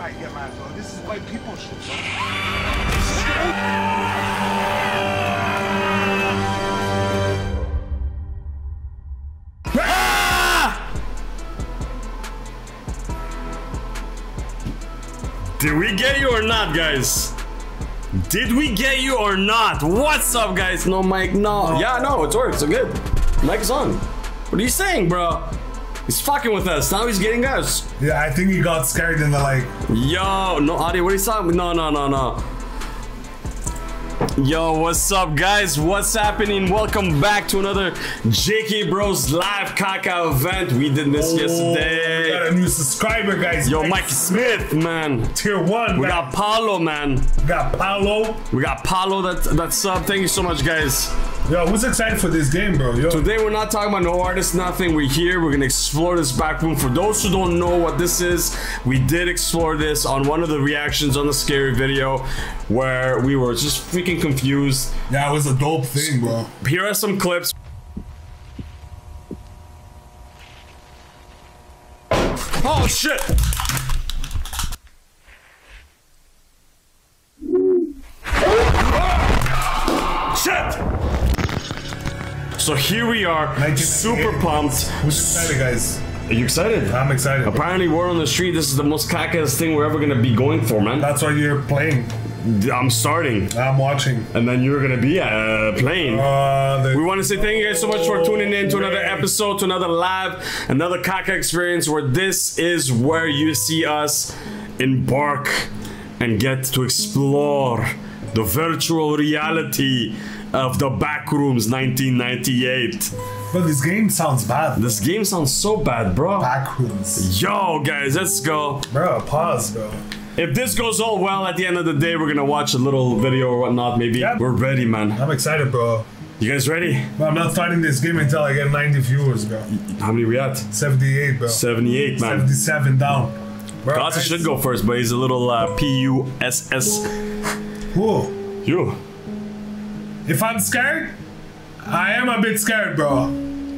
white, yeah, might as well. This is white people shit, bro. Did we get you or not, guys? Did we get you or not? What's up, guys? No mic, no. Yeah, no, it's works. I'm good. Mic is on. What are you saying, bro? He's fucking with us. Now he's getting us. Yeah, I think he got scared in the like. Yo, no audio. What are you talking? No. Yo, what's up, guys? What's happening? Welcome back to another JK Bros Live Kaka event. We did this yesterday. We got a new subscriber, guys. Yo, Mike Smith, man. Tier 1. We got Paolo, man. We got Paolo. We got Paolo that sub. Thank you so much, guys. Yo, who's excited for this game, bro? Yo. Today we're not talking about no artists, nothing. We're here. We're gonna explore this back room. For those who don't know what this is, we did explore this on one of the reactions on the scary video, where we were just freaking confused. Yeah, it was a dope thing, bro. Here are some clips. Oh shit! Shit! So here we are, super pumped. I'm excited, guys. Are you excited? I'm excited. Apparently, bro, we're on the street. This is the most cacaest thing we're ever gonna be going for, man. That's why you're playing. I'm starting. I'm watching. And then you're gonna be playing. We want to say thank you guys so much for tuning in to another episode, to another live, another caca experience, where this is where you see us embark and get to explore the virtual reality of the Backrooms 1998. But this game sounds bad. This game sounds so bad, bro. Backrooms. Yo, guys, let's go. Bro, pause, bro. If this goes all well, at the end of the day, we're gonna watch a little video or whatnot, maybe. Yeah. We're ready, man. I'm excited, bro. You guys ready? Bro, I'm not starting this game until I get 90 viewers, bro. How many we at? 78, bro. 78, man. 77 down. Gossip should go first, but he's a little P-U-S-S. Whoa. You. If I'm scared, I am a bit scared, bro.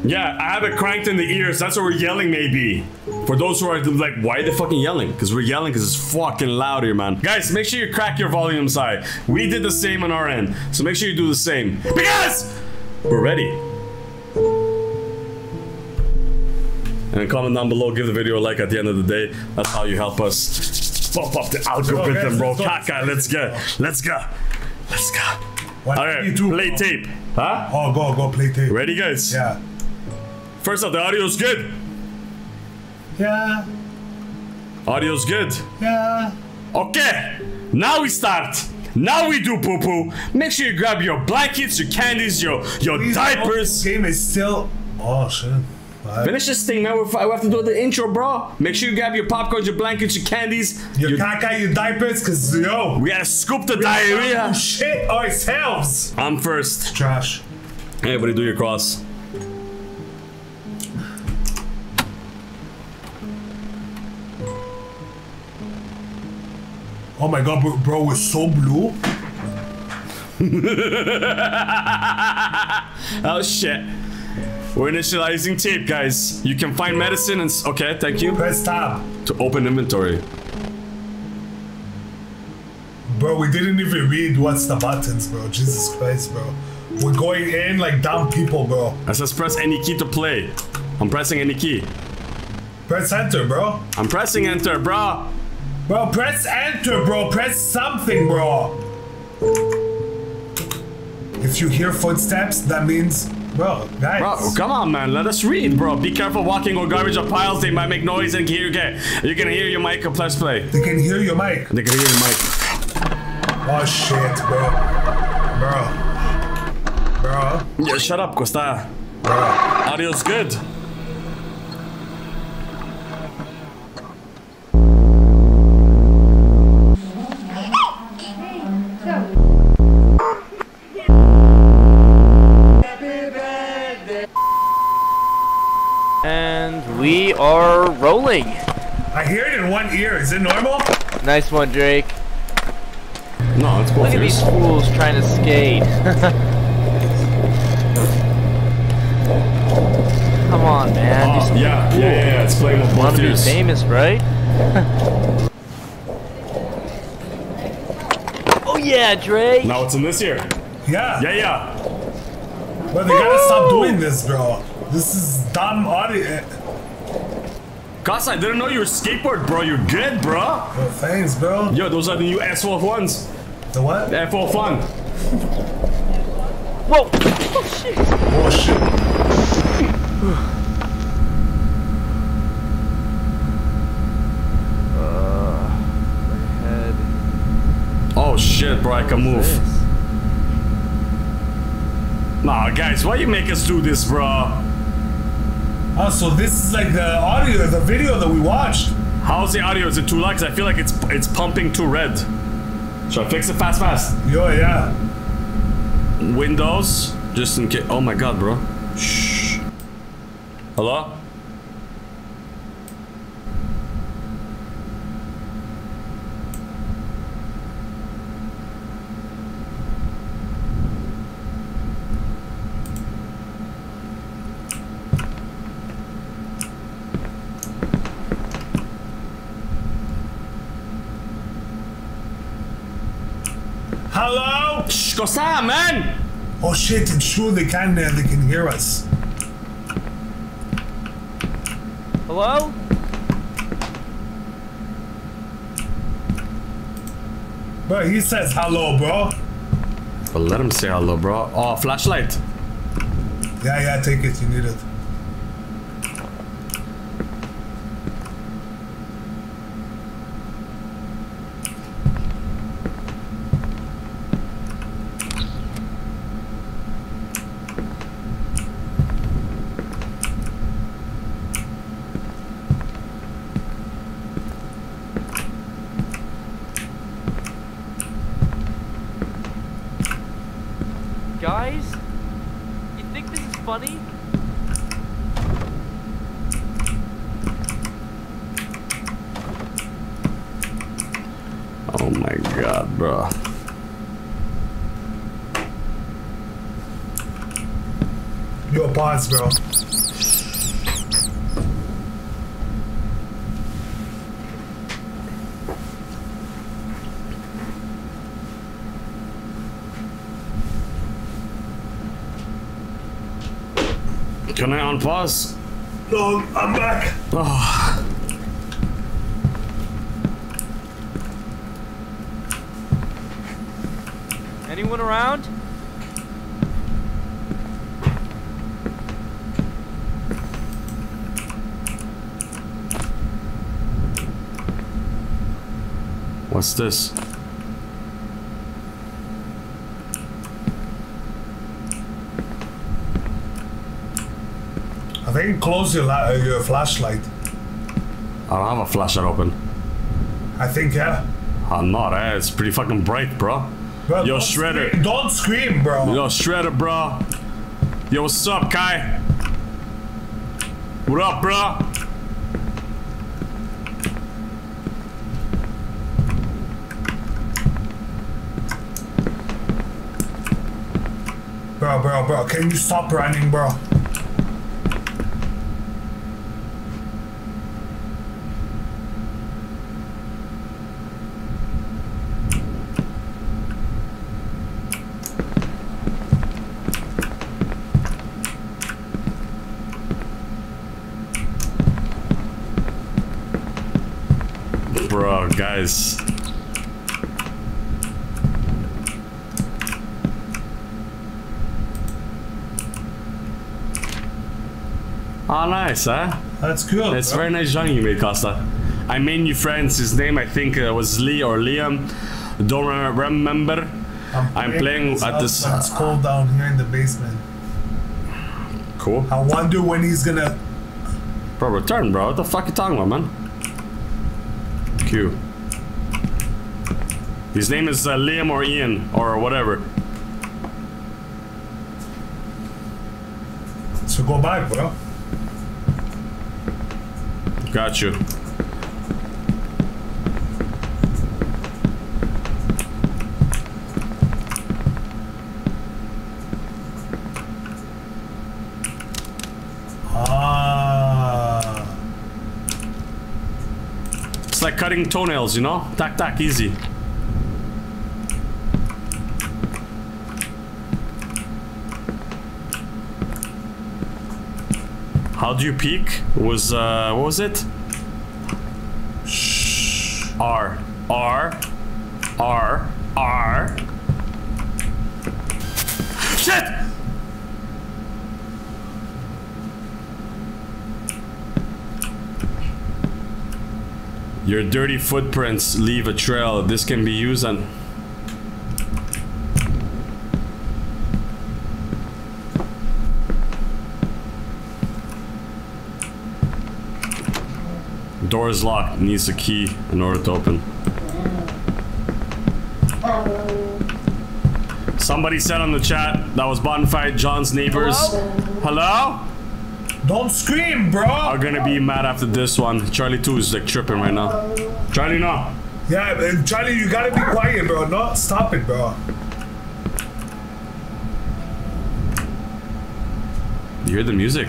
Yeah, I have it cranked in the ears. That's why we're yelling, maybe. For those who are like, why are they fucking yelling? Because we're yelling because it's fucking loud here, man. Guys, make sure you crack your volumes high. We did the same on our end. So make sure you do the same. Because we're ready. And comment down below. Give the video a like at the end of the day. That's how you help us pump up the algorithm, bro. Kaka, let's go. Let's go. Let's go. Alright, play tape. Huh? Oh, go play tape. Ready, guys? Yeah. First off, the audio's good. Yeah. Audio's good. Yeah. Okay. Now we start. Now we do poo-poo. Make sure you grab your blankets, your candies, your please, diapers. This game is still... Oh, shit. Right. Finish this thing, man. We have to do the intro, bro. Make sure you grab your popcorn, your blankets, your candies, your caca, your diapers, because yo, we gotta scoop the diarrhea shit ourselves. I'm first. Trash. Everybody do your cross. Oh my god, bro, we're so blue. Oh shit. We're initializing tape, guys. You can find medicine and... Okay, thank you. Press tab. To open inventory. Bro, we didn't even read what's the buttons, bro. Jesus Christ, bro. We're going in like dumb people, bro. I says press any key to play. I'm pressing any key. Press enter, bro. I'm pressing enter, bro. Bro, press enter, bro. Press something, bro. If you hear footsteps, that means... Bro, guys. Bro, come on, man. Let us read, bro. Be careful walking on garbage or piles. They might make noise and hear you. You can hear your mic. Let's play. They can hear your mic. They can hear your mic. Oh shit, bro. Bro. Yeah, shut up, Costa. Bro. Audio's good. We are rolling. I hear it in one ear. Is it normal? Nice one, Drake. No, it's cool. Look at these fools trying to skate. Come on, man. Oh, yeah, cool. Yeah, yeah. It's playing with both ears. You want to be famous, right? yeah, Dre. Now it's in this year. Yeah. Yeah, yeah. But they gotta stop doing this, bro. This is dumb audio. Gosh, I didn't know you were skateboard, bro. You're good, bro. Well, thanks, bro. Yo, those are the new S4F1s. The what? The F4F1. Whoa. Oh, shit. Oh, shit. My head. Oh, shit, bro. I can move. This? Nah, guys, why you make us do this, bro? Oh, so this is like the audio, the video that we watched. How's the audio? Is it too loud? Cause I feel like it's pumping too red. Should I fix it fast? Yo, yeah. Windows, just in case. Oh my God, bro. Shh. Hello? Hello? Shh, go on, man! Oh shit, it's true, they can hear us. Hello? Bro, he says hello, bro. Well, let him say hello, bro. Oh, flashlight. Yeah, yeah, take it, you need it. Bro. Can I unpause? No, I'm back. Oh. Anyone around? What's this? I think close your flashlight. I don't have a flashlight open. I think, yeah. I'm not, eh? It's pretty fucking bright, bro. Bro, yo, Shredder. Scream. Don't scream, bro. Yo, Shredder, bro. Yo, what's up, Kai? What up, bro? Bro, can you stop running, bro? Bro, guys. Oh, nice, huh? That's cool. It's very nice drawing you made, Costa. I made new friends. His name, I think, was Lee or Liam. Don't remember. I'm playing at this. It's cold down here in the basement. Cool. I wonder when he's gonna. Bro, return, bro. What the fuck are you talking about, man? Q. His name is Liam or Ian or whatever. So go back, bro. Got you. Ah. It's like cutting toenails, you know? Tack, tack, easy. How do you peek? Was what was it? R. Shit! Your dirty footprints leave a trail. This can be used on... Door is locked. It needs a key in order to open. Somebody said on the chat that was bonfired John's neighbors. Hello? Don't scream, bro! Are gonna be mad after this one. Charlie 2 is like tripping right now. Charlie, no. Yeah, Charlie, you gotta be quiet, bro. No, stop it, bro. You hear the music?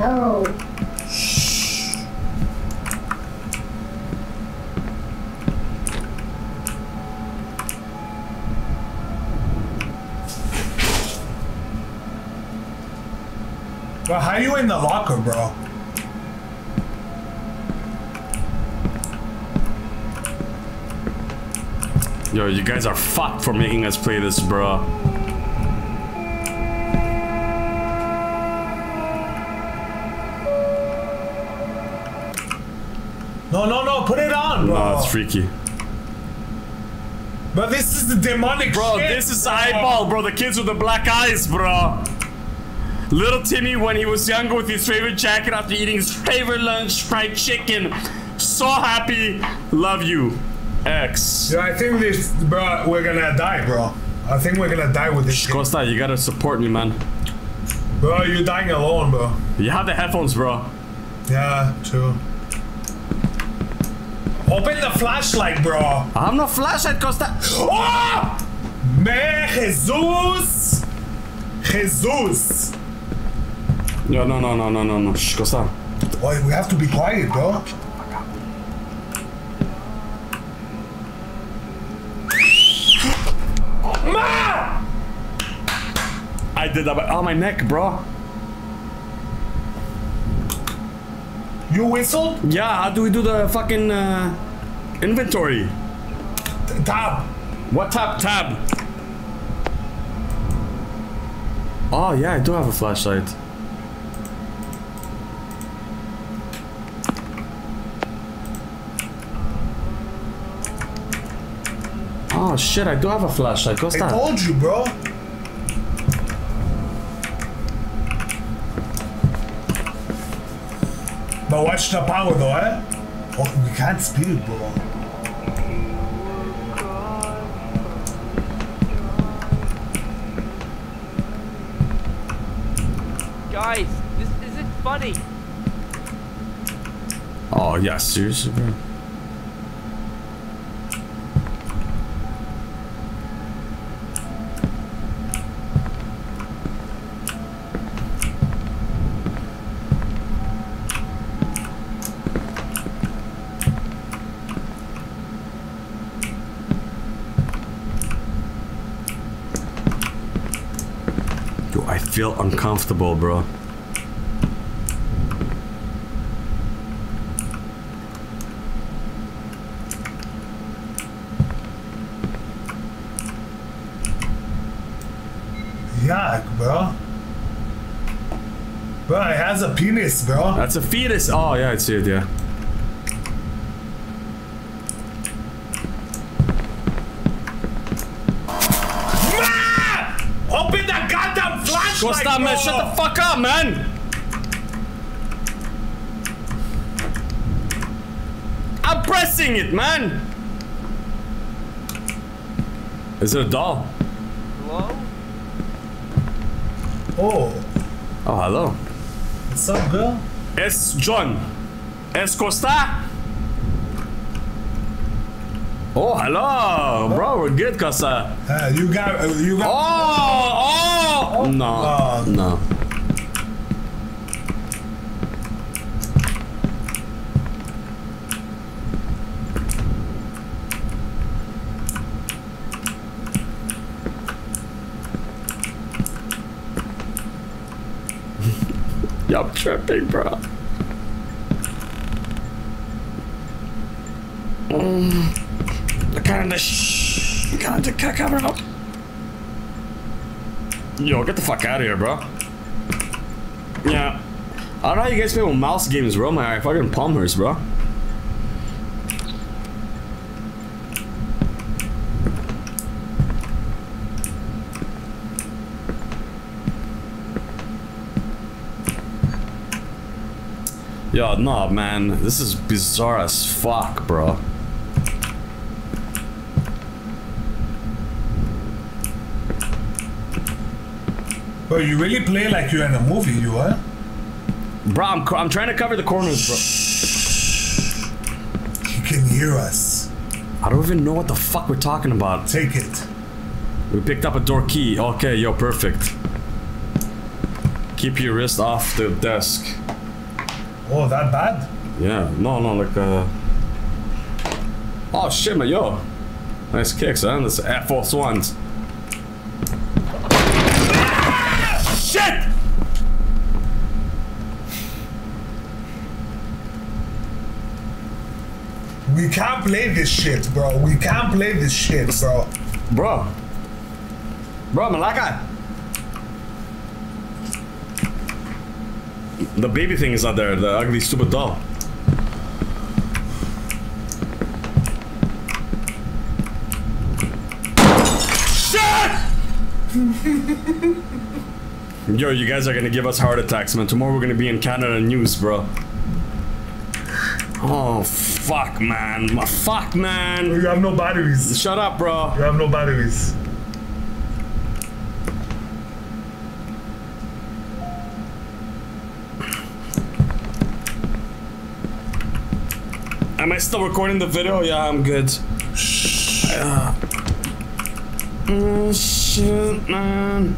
No. Shh. Bro, how are you in the locker, bro? Yo, you guys are fucked for making us play this, bro. No, no, no, put it on, bro. No, it's freaky. But this is the demonic bro, shit. Bro, this is eyeball, bro. The kids with the black eyes, bro. Little Timmy, when he was younger with his favorite jacket after eating his favorite lunch, fried chicken. So happy. Love you, X. Yeah, I think this, bro, we're gonna die, bro. I think we're gonna die with this shit. Costa, you gotta support me, man. Bro, you're dying alone, bro. You have the headphones, bro. Yeah, true. Open the flashlight, bro. I'm not flashlight, Costa. Oh! Me, Jesus! Jesus! No, no, no, no, no, no, no. Shh, Costa. Oh, we have to be quiet, bro. Ma! I did that by oh, my neck, bro. You whistle? Yeah, how do we do the fucking inventory? Tab. What tab? Tab. Oh, yeah, I do have a flashlight. Oh, shit, I do have a flashlight. What's that? I told you, bro. But watch the power though, eh? Oh, we can't speed it, bro. Guys, this isn't funny. Oh, yeah, seriously, bro. I feel uncomfortable, bro. Yuck, bro. Bro, it has a penis, bro. That's a fetus. Oh, yeah, I see it, yeah. Costa, man, shut the fuck up, man! I'm pressing it, man! Is it a doll? Hello? Oh. Oh, hello. What's up, girl? Es John. Es Costa? Oh, hello, bro. We're good, Costa. You got. Oh, oh. No, no. I'm tripping, bro. Kind of cover up. Yo, get the fuck out of here, bro. Yeah. I don't know how you guys play with mouse games, bro. My fucking palm hurts, bro. Yo, nah, man. This is bizarre as fuck, bro. But you really play like you're in a movie, you are? Huh? Bro, I'm trying to cover the corners, bro. He can hear us. I don't even know what the fuck we're talking about. Take it. We picked up a door key. Okay, yo, perfect. Keep your wrist off the desk. Oh, that bad? Yeah, no, like, oh, shit, man, yo. Nice kicks, huh? That's Air Force Ones. Shit! We can't play this shit, bro. We can't play this shit, bro. Bro, Malaka. The baby thing is not there. The ugly, stupid doll. Shit! Yo, you guys are gonna give us heart attacks, man. Tomorrow we're gonna be in Canada News, bro. Oh, fuck, man. Fuck, man. You have no batteries. Shut up, bro. You have no batteries. Am I still recording the video? Yeah, I'm good. Shh. Shit, man.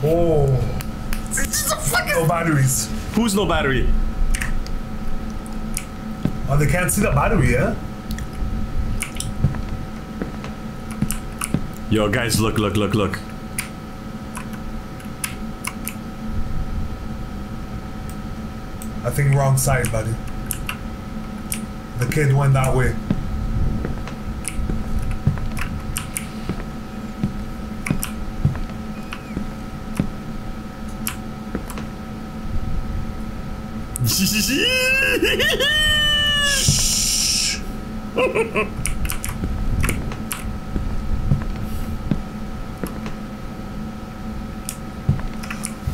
Oh. It's just a fucking... No batteries. Who's no battery? Oh, they can't see the battery, yeah? Yo, guys, look. I think wrong side, buddy. The kid went that way. Shh.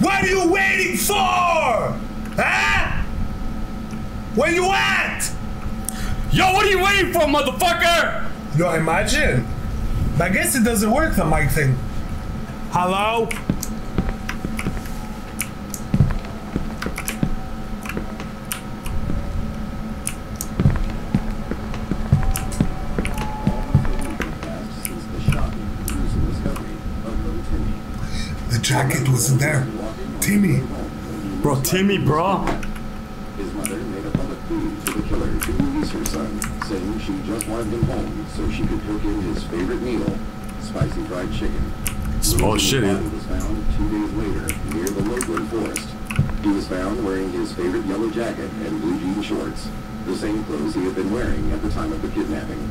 What are you waiting for? Huh? Where you at? Yo, what are you waiting for, motherfucker? Yo, imagine. I guess it doesn't work, the mic thing. Hello? Jacket wasn't there. Timmy. Bro, Timmy, bro. His mother made a public plea to the killer to release her son, saying she just wanted him home so she could cook him his favorite meal, spicy fried chicken. Small shit, yeah. He was found 2 days later near the Lakewood forest. He was found wearing his favorite yellow jacket and blue jean shorts, the same clothes he had been wearing at the time of the kidnapping.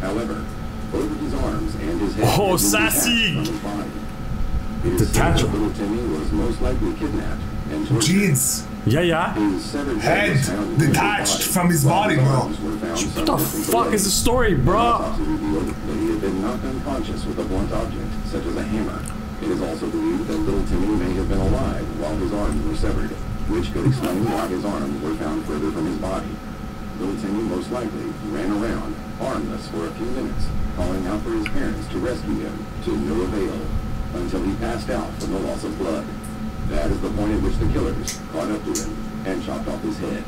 However, both of his arms and his head had been detached from his body. Detachable. Little Timmy was most likely kidnapped and jeans. Yeah. Head detached from his body, bro. What the fuck is the story, bro? He had been knocked unconscious with a blunt object, such as a hammer. It is also believed that Little Timmy may have been alive while his arms were severed, which could explain why his arms were found further from his body. Little Timmy most likely ran around, armless, for a few minutes, calling out for his parents to rescue him, to no avail, until he passed out from the loss of blood. That is the point at which the killers caught up to him and chopped off his head.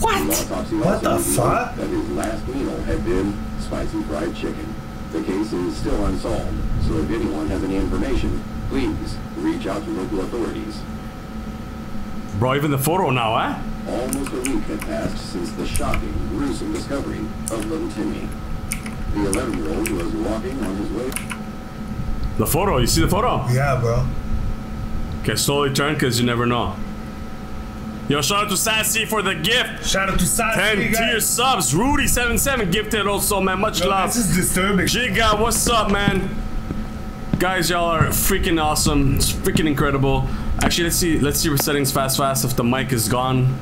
What? What the fuck? That his last meal had been spicy fried chicken. The case is still unsolved, so if anyone has any information, please reach out to local authorities. Bro, even the photo now, eh? Almost a week had passed since the shocking, gruesome discovery of little Timmy. The 11-year-old was walking on his way. The photo, you see the photo? Yeah, bro. Okay, slowly turn, because you never know. Yo, shout out to Sassy for the gift. Shout out to Sassy. 10-tier subs. Rudy77 gifted also, man. Much love. This is disturbing. Giga, what's up, man? Guys, y'all are freaking awesome. It's freaking incredible. Actually, let's see what settings fast if the mic is gone.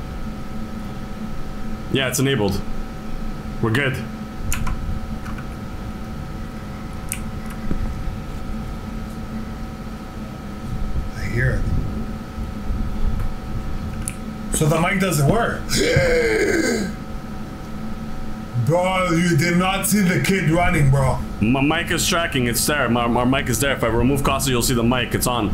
Yeah, it's enabled. We're good. I hear it. So the mic doesn't work. Bro, you did not see the kid running, bro. My mic is tracking, it's there. My mic is there. If I remove Costa, you'll see the mic, it's on.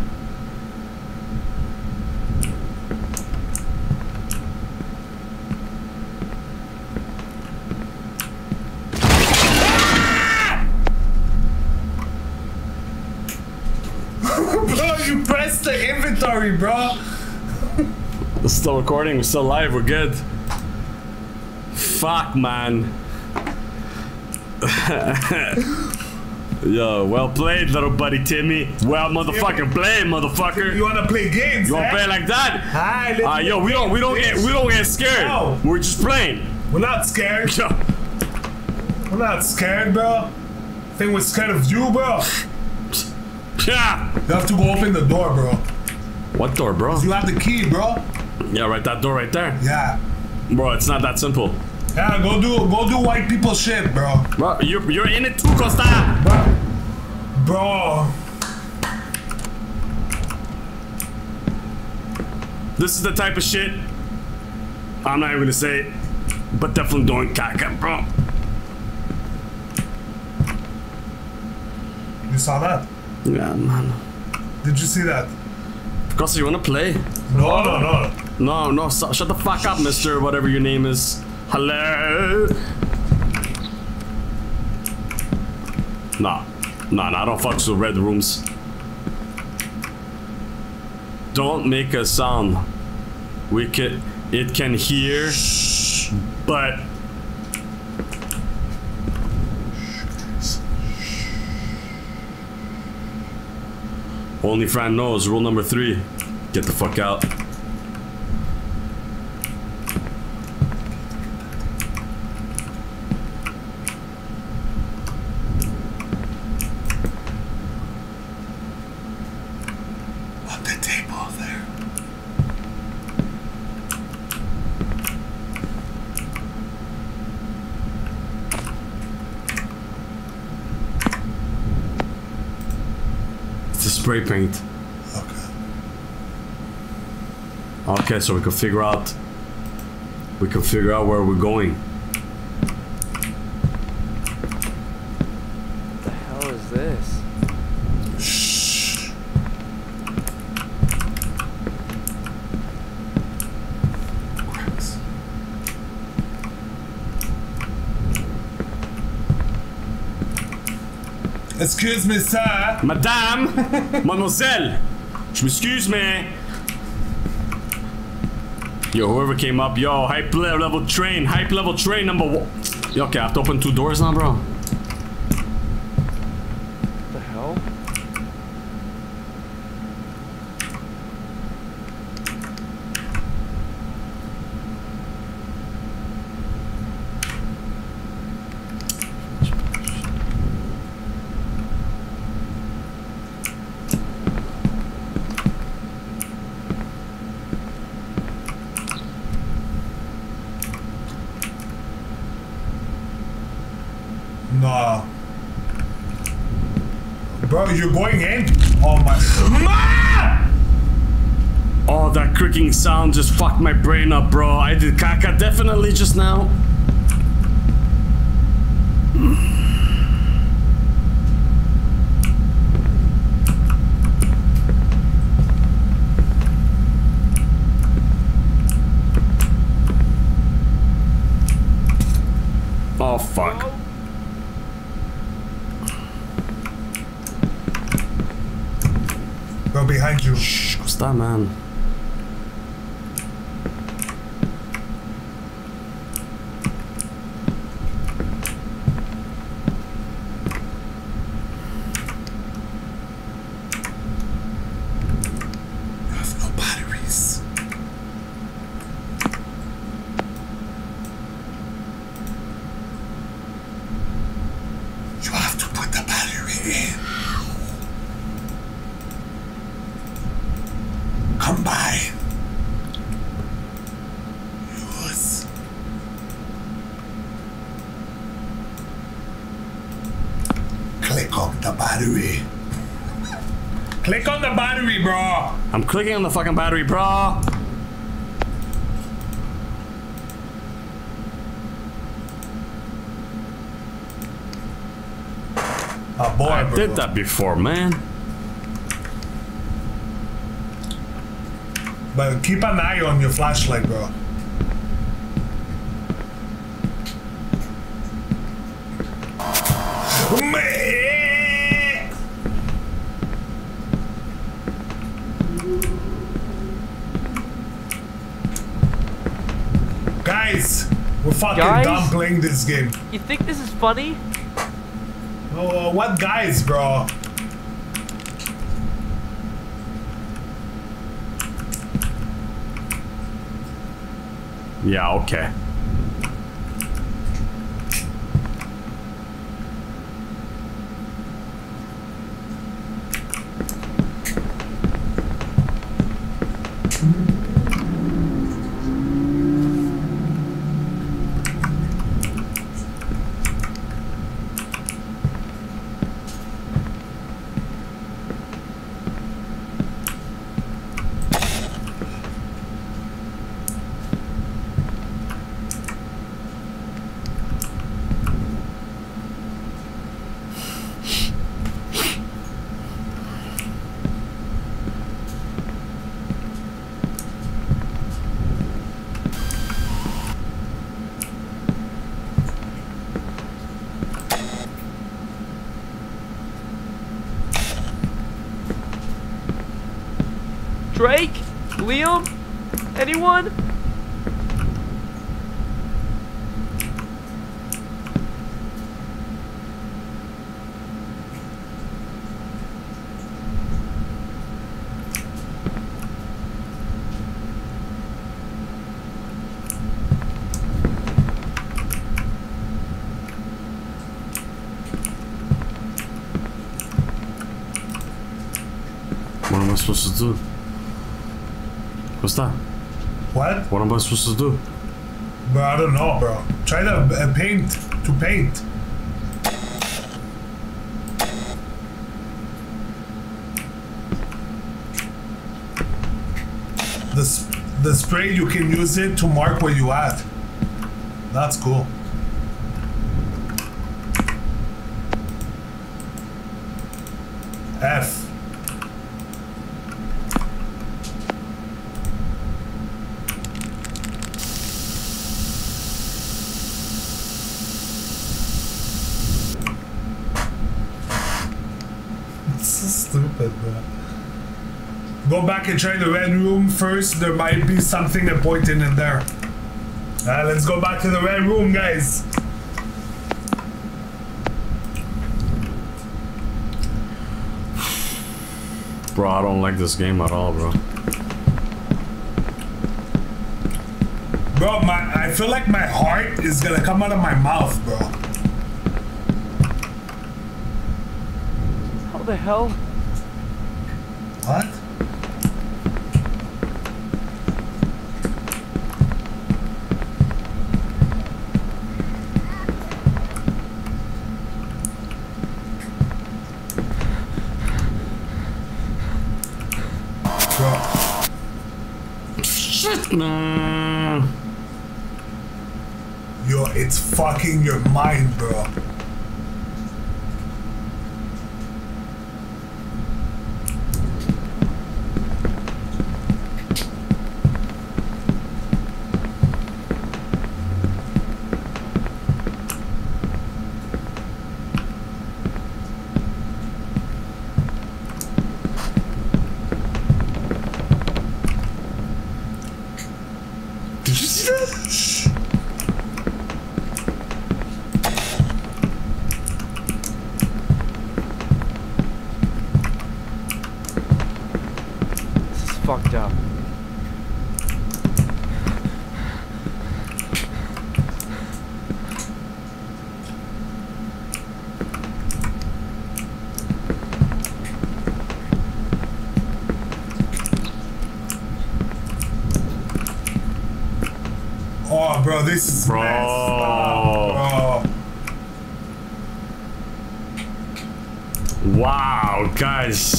Bro, you pressed the inventory, bro. We're still recording, we're still live, we're good. Fuck, man. Yo, well played, little buddy Timmy. Well motherfucking played, motherfucker. You wanna play games? You wanna play like that? Hi, yo, we don't get scared. No. We're just playing. We're not scared. Yo. We're not scared, bro. I think we're scared of you, bro. Yeah. You have to go open the door, bro. What door, bro? You have the key, bro. Yeah, right, that door right there. Yeah. Bro, it's not that simple. Yeah, go do white people shit, bro. Bro, you're in it too, Costa. Bro. This is the type of shit I'm not even gonna say it, but definitely doing caca, bro. You saw that? Yeah, man. Did you see that? Costa, you wanna play? No, so, shut the fuck up, mister, whatever your name is. Hello? Nah, I don't fuck with red rooms. Don't make a sound. It can hear, but... Only Fran knows, rule number 3. Get the fuck out. Spray paint. Okay, so we can figure out where we're going. What the hell is this? Shh. Cracks. Excuse me, sir. Madame, mademoiselle. Je m'excuse, mais. Yo, whoever came up, yo, hype level train #1. Yo, okay, I have to open 2 doors now, bro. What the hell? You're going in? Oh my. Ma! Oh, that creaking sound just fucked my brain up, bro. I did caca definitely just now. Oh, fuck. Go behind you. Shh, what's that, man? I'm clicking on the fucking battery, bro. Oh boy, I did that before, man. But keep an eye on your flashlight, bro. Fucking guys? Dumb playing this game. You think this is funny? Oh, what guys, bro? Yeah, okay. Drake? Liam? Anyone? What am I supposed to do? What's that? What? What am I supposed to do? Bro, I don't know, bro. Try to paint. The spray, you can use it to mark where you at. That's cool. F. Go back and try the red room first. There might be something important in there. Let's go back to the red room, guys. Bro, I don't like this game at all, bro. Bro, I feel like my heart is gonna come out of my mouth, bro. How the hell? What? Shit, man. Yo, it's fucking your mind, bro. fucked up. Oh, bro, this is messed up, bro. Wow, guys.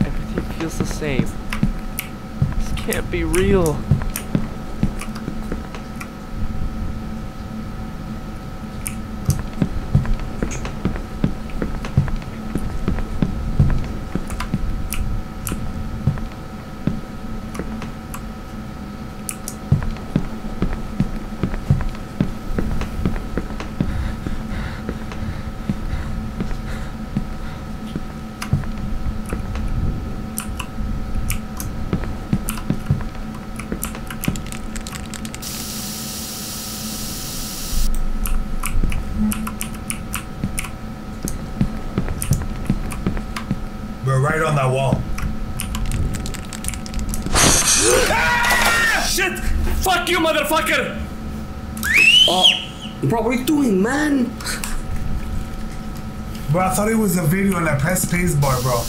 Everything feels the same. This can't be real. Motherfucker! Oh, bro, what are you doing, man? Bro, I thought it was a video and I pressed space bar, bro.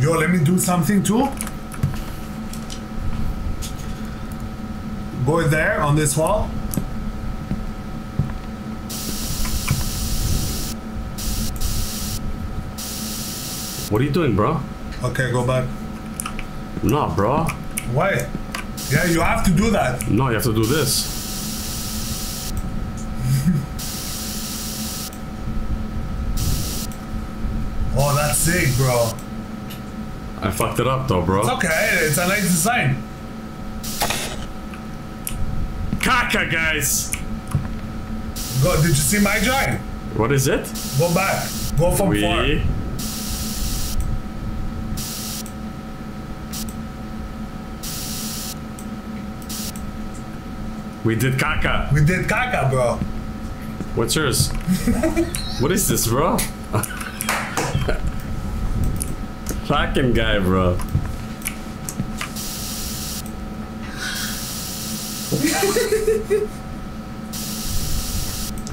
Yo, let me do something too. Go there on this wall. What are you doing, bro? Okay, go back. No, bro. Why? Yeah, you have to do that. No, you have to do this. Oh, that's sick, bro. I fucked it up, though, bro. It's okay. It's a nice design. Caca, guys. Bro, did you see my drawing? What is it? Go back. Go from far. We did caca. We did caca, bro. What's yours? What is this, bro? Fucking guy, bro.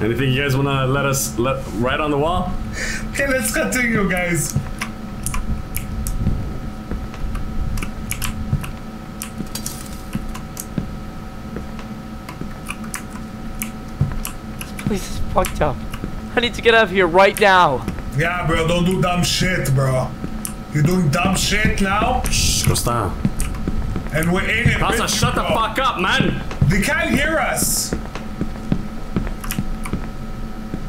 Anything you guys wanna let us write on the wall? Okay, let's continue, guys. This is fucked up. I need to get out of here right now. Yeah, bro, don't do dumb shit, bro. You're doing dumb shit now? Shh, Costa. And we're in it. Costa, shut the fuck up, man. They can't hear us.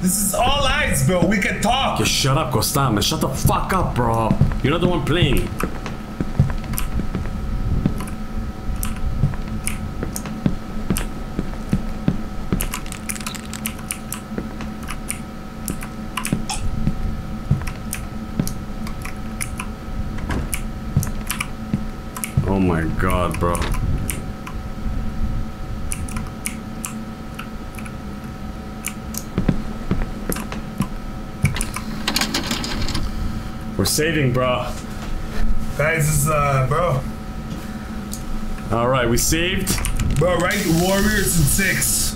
This is all eyes, bro. We can talk. Yeah, shut up, Costa, man. Shut the fuck up, bro. You're not the one playing. Oh my god, bro. We're saving, bro. Guys, this is, bro. Alright, we saved. Bro, right? Warriors in 6.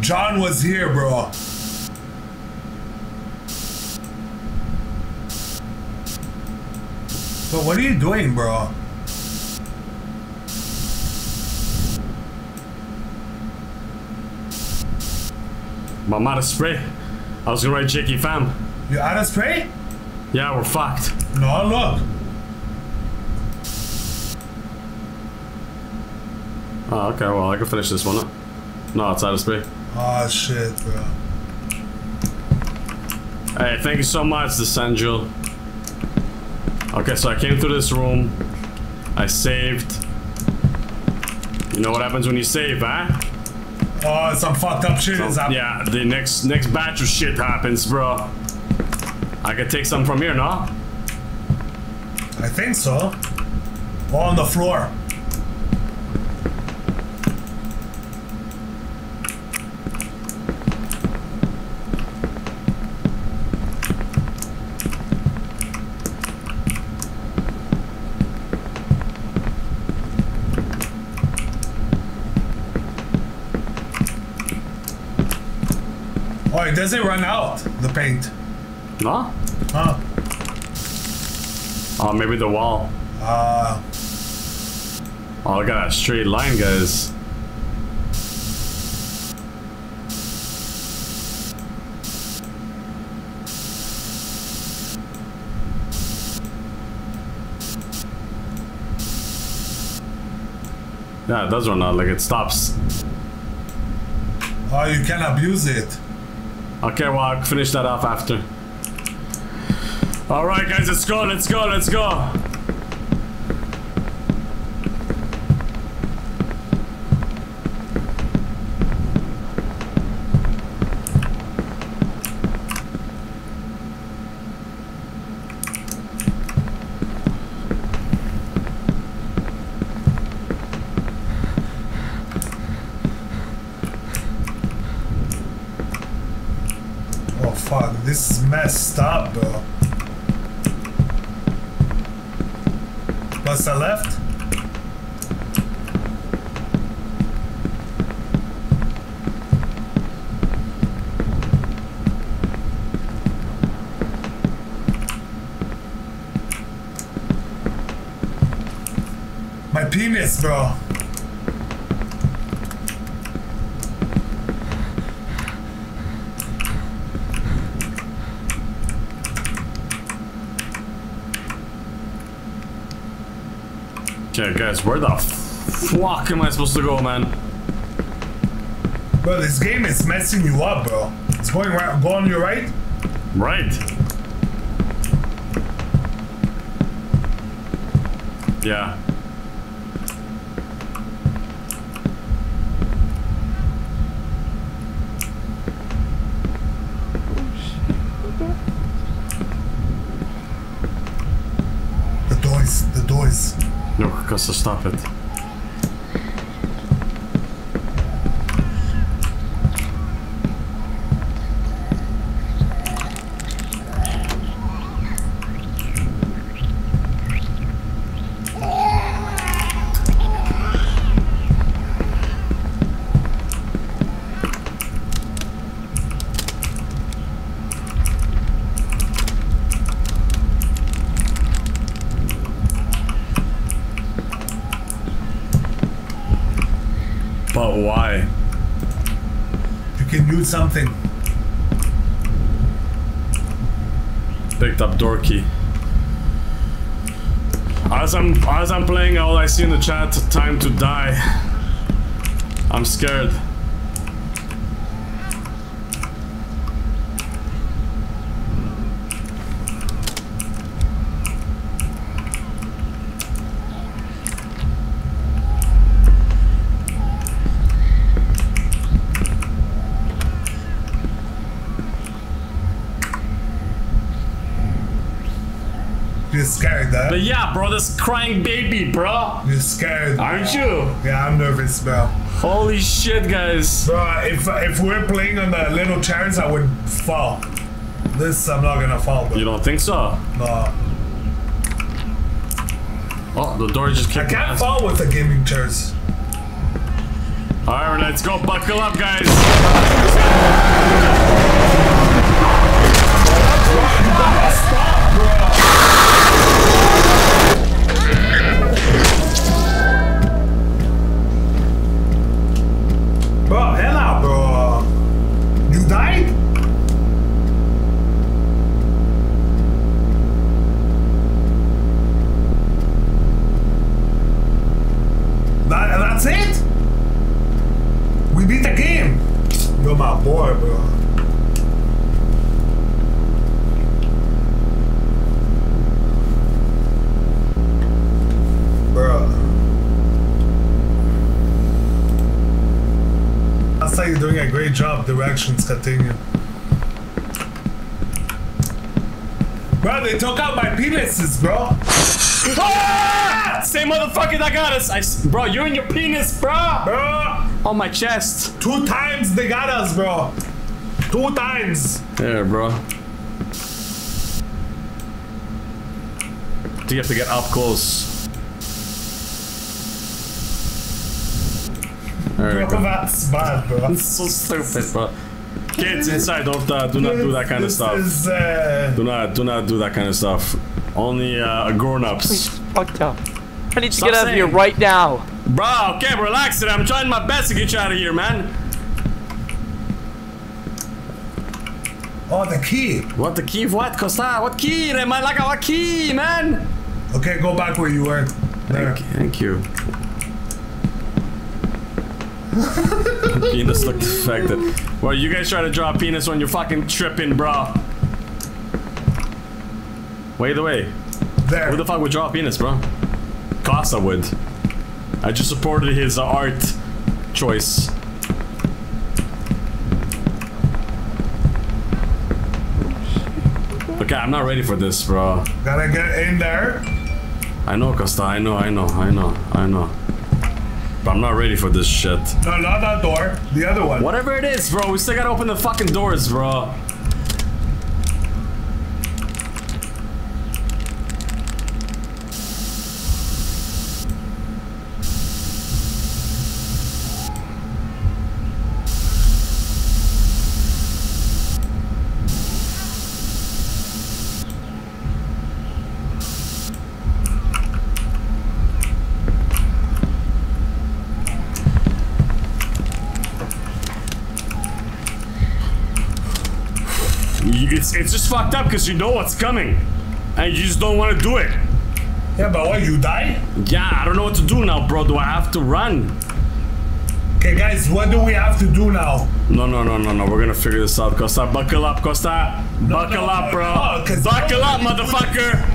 John was here, bro. But what are you doing, bro? But I'm out of spray. I was gonna write JK fam. You're out of spray? Yeah, we're fucked. No, look. Oh, okay, well, I can finish this one up. No, it's out of spray. Oh, shit, bro. Hey, thank you so much, the Sanjul. Okay, so I came through this room. I saved. You know what happens when you save, huh? Oh, some fucked up shit is happening. Yeah, the next batch of shit happens, bro. I could take some from here, no? I think so. All on the floor. Oh, it doesn't run out, the paint. No? Huh. Oh, maybe the wall. Oh, I got a straight line, guys. Yeah, it does run out, like it stops. Oh, you can abuse it. Okay, well, I'll finish that off after. All right, guys, let's go, let's go, let's go. This is messed up, bro. What's the left? My penis, bro. Okay, guys, where the fuck am I supposed to go, man? Bro, this game is messing you up, bro. It's going right, go on your right? Right. Yeah. The doors. No, because to stop it. Why? You can loot something. Picked up door key. As I'm playing, all I see in the chat, time to die. I'm scared. You're scared, huh? But yeah, bro, this crying baby, bro. You're scared, bro. Aren't you? Yeah, I'm nervous, bro. Holy shit, guys. Bro, if we're playing on the little chairs, I would fall. This, I'm not gonna fall, bro. You don't think so? No. Oh, the door just kicked. I can't fall with the gaming chairs. All right, let's go. Buckle up, guys. Bro, hell bro. You died? That's it? We beat the game. You're my boy, bro. You're doing a great job. Directions continue. Bro, they took out my penises, bro. Ah! Same motherfucker that got us. Bro, you and your penis, bro. Bro. On my chest. 2 times they got us, bro. 2 times. There, bro. Do you have to get up close? Right, bro, that's bad, bro. That's so stupid, bro. Kids inside, do not do that kind of stuff. Is, do not do that kind of stuff. Only grown-ups. Fucked up. I need to get out of here right now. Bro, okay, relax it. I'm trying my best to get you out of here, man. Oh, the key. What the key? What, Costa? What key? What key, man? Okay, go back where you were. There. Thank you. Penis looked affected. Well, you guys try to draw a penis when you're fucking tripping, bro. Wait the way. There. Who the fuck would draw a penis, bro? Costa would. I just supported his art choice. Okay, I'm not ready for this, bro. Gotta get in there. I know, Costa. I know. But I'm not ready for this shit. No, not that door. The other one. Whatever it is, bro. We still gotta open the fucking doors, bro. It's just fucked up because you know what's coming and you just don't want to do it. Yeah, but what, you die? Yeah, I don't know what to do now, bro. Do I have to run? Okay, guys, what do we have to do now? No. We're gonna figure this out, Costa. Buckle up, Costa. Buckle up, bro. No, buckle up, motherfucker.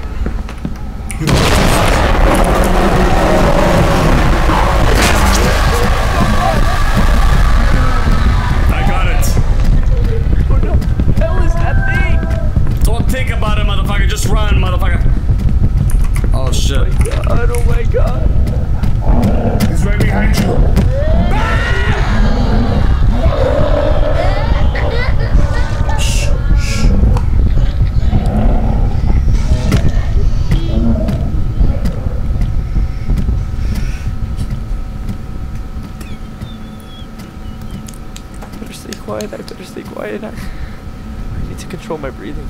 Think about it, motherfucker. Just run, motherfucker. Oh shit. Oh my god. He's right behind you. Shh, shh. I better stay quiet. I need to control my breathing.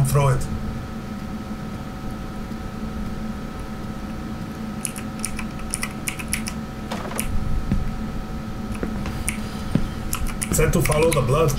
Don't throw it. It's said to follow the blood.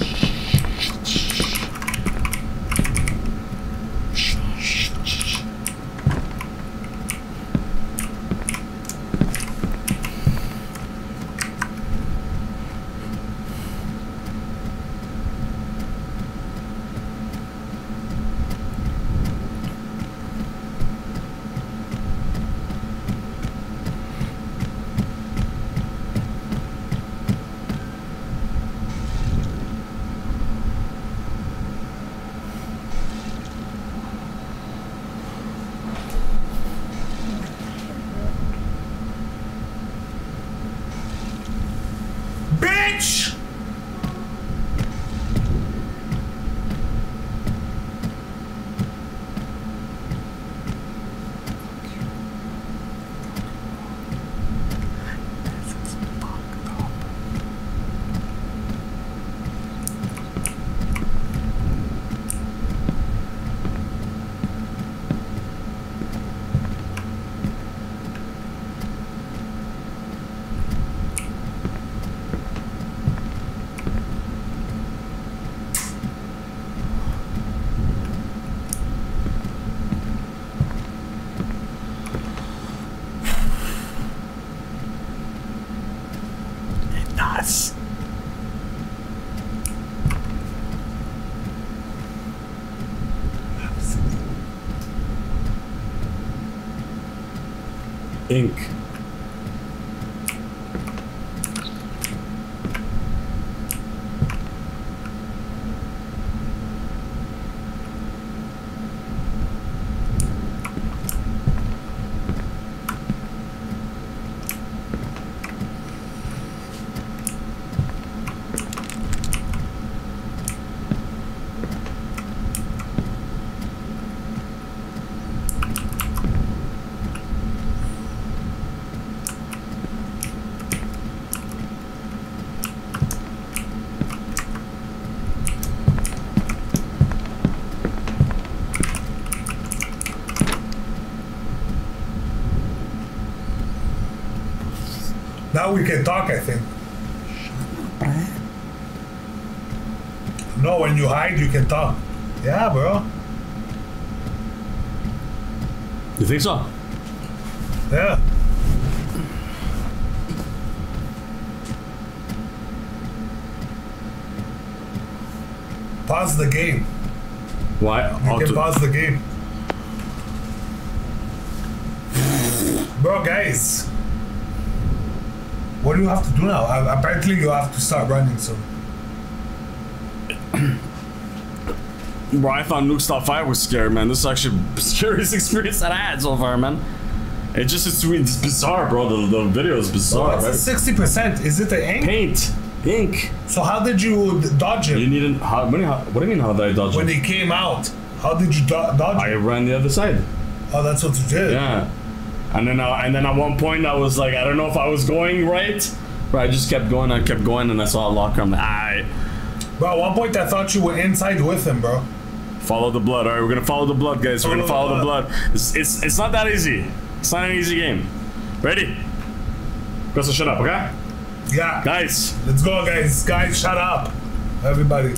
Ink. Now we can talk, I think. No, when you hide, you can talk. Yeah, bro. You think so? Yeah. Pause the game. Why? You can pause the game. Bro, guys. What do you have to do now? Apparently you have to start running, so. Bro, I thought Nuke Stop Fire was scary, man. This is actually the scariest experience that I had so far, man. It just it's bizarre, bro. The video is bizarre, right? 60%. Is it an ink? Paint. Ink. So how did you dodge him? You needn't, what do you mean how did I dodge him? When he came out, how did you dodge him? I ran the other side. Oh, that's what you did? Yeah. And then at one point I was like, I don't know if I was going right, but I just kept going, and I saw a locker. I'm like, aye. Bro, at one point I thought you were inside with him, bro. Follow the blood. All right, we're gonna follow the blood, guys. We're gonna follow the blood. It's not that easy. It's not an easy game. Ready? Guys, shut up, okay? Yeah. Guys, let's go, guys. Guys, shut up, everybody.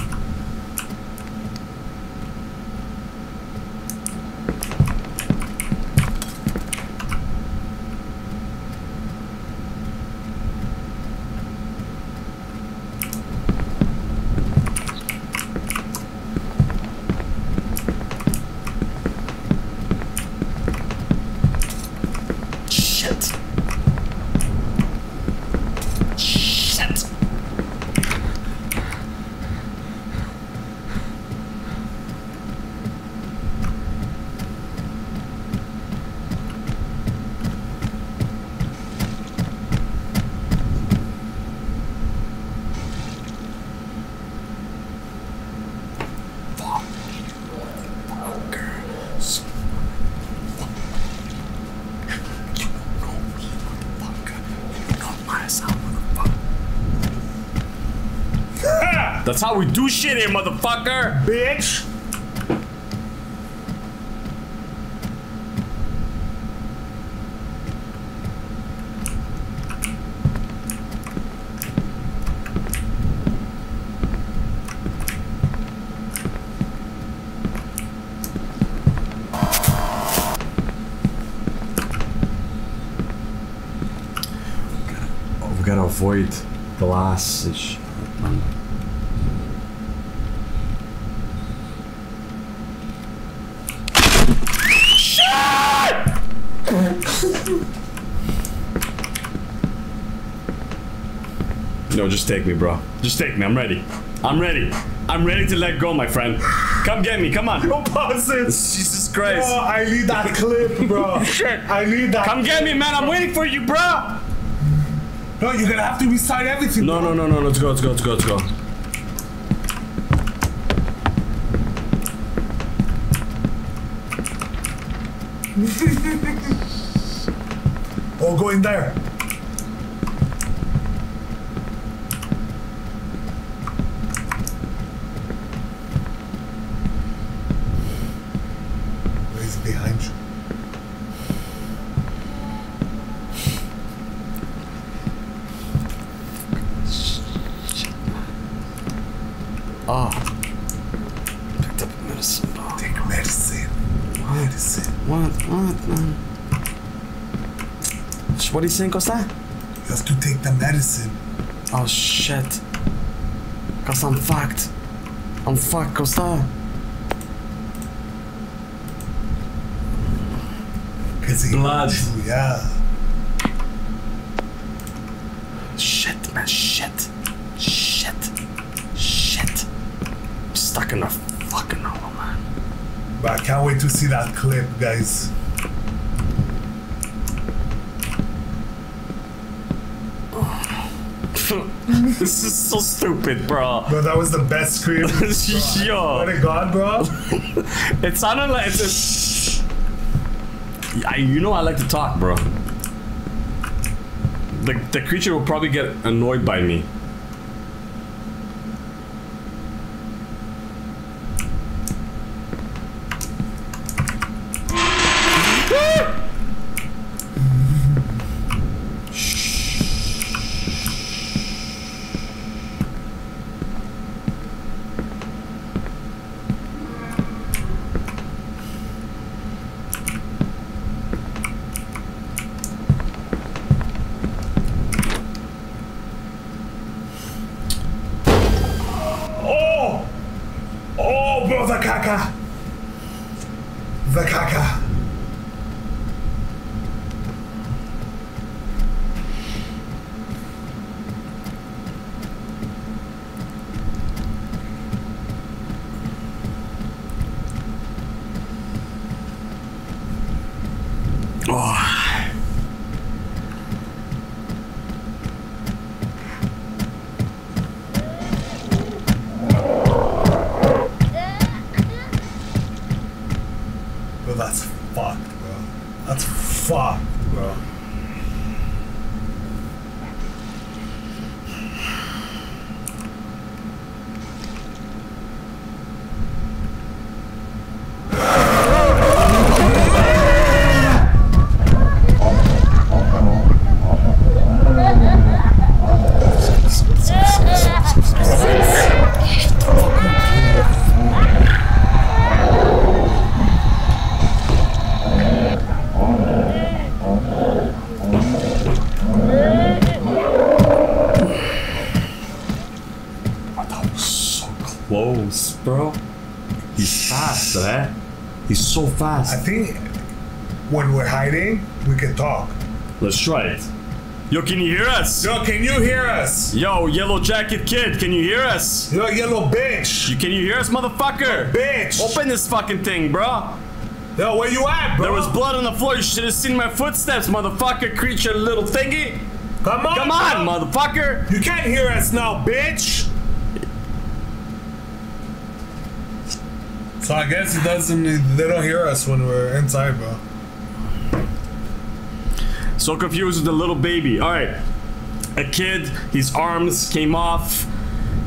That's how we do shit here, motherfucker! Bitch! void glass and shit, man. No, just take me, bro. Just take me. I'm ready. I'm ready. I'm ready to let go, my friend. Come get me. Come on. Don't pause it. Jesus Christ. Bro, I need that clip, bro. Shit. I need that. Come get me, man. I'm waiting for you, bro. No, you're gonna have to recite everything. No, bro. No. Let's go. Let's go. Oh, go in there. What do you think, Costa? You have to take the medicine. Oh shit. Cause I'm fucked. I'm fucked, Costa. It's blood. Yeah. Shit, man. Shit. I'm stuck in a fucking hole, man. But I can't wait to see that clip, guys. This is so stupid, bro. Bro, that was the best scream. Yo. What a god, bro. It sounded like it's you know I like to talk, bro. The creature will probably get annoyed by me. So fast. I think when we're hiding, we can talk. Let's try it. Yo, can you hear us? Yo, can you hear us? Yo, yellow jacket kid, can you hear us? Yo, yellow bitch. Can you hear us, motherfucker? Yo, bitch. Open this fucking thing, bro. Yo, where you at, bro? There was blood on the floor. You should have seen my footsteps, motherfucker, creature, little thingy. Come on. Come on, bro. Motherfucker. You can't hear us now, bitch. So I guess it doesn't, they don't hear us when we're inside, bro. So confused with the little baby. All right, a kid, his arms came off.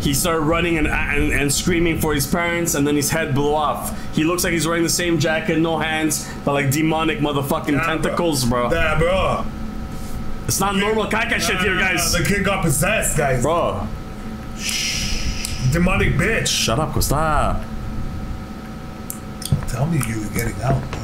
He started running and screaming for his parents, and then his head blew off. He looks like he's wearing the same jacket, no hands, but like demonic motherfucking tentacles, bro. Yeah, bro. It's not normal caca shit here, guys. The kid got possessed, guys. Bro. Demonic bitch. Shut up, Costa. Tell me you were getting out, bro.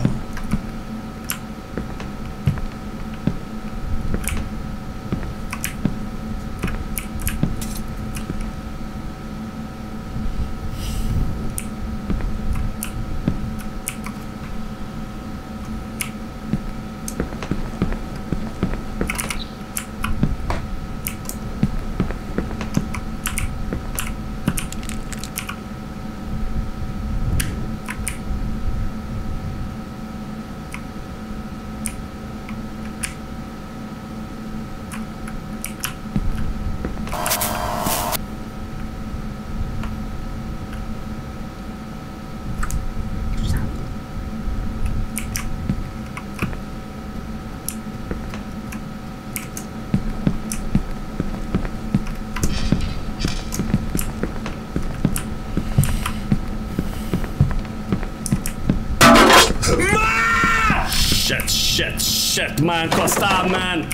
Shit, man. Costa, man.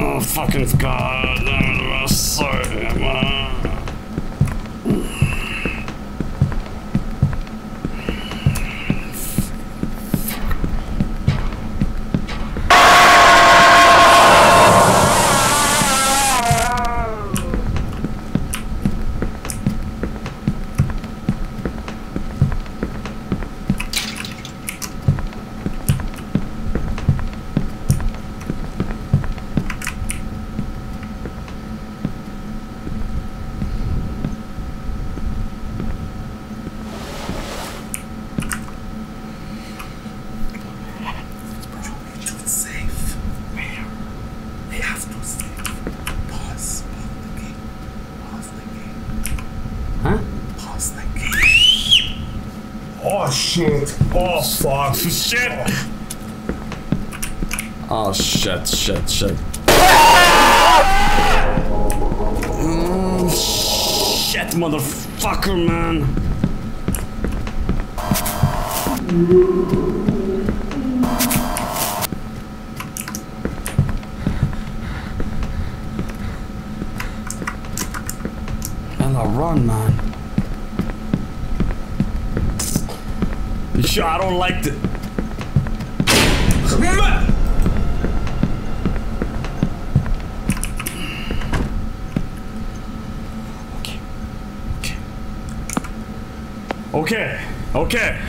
Oh, fucking God. I'm sorry, man. Oh fuck, shit! Oh shit. Shit, motherfucker, man. And I run, man. I don't like the...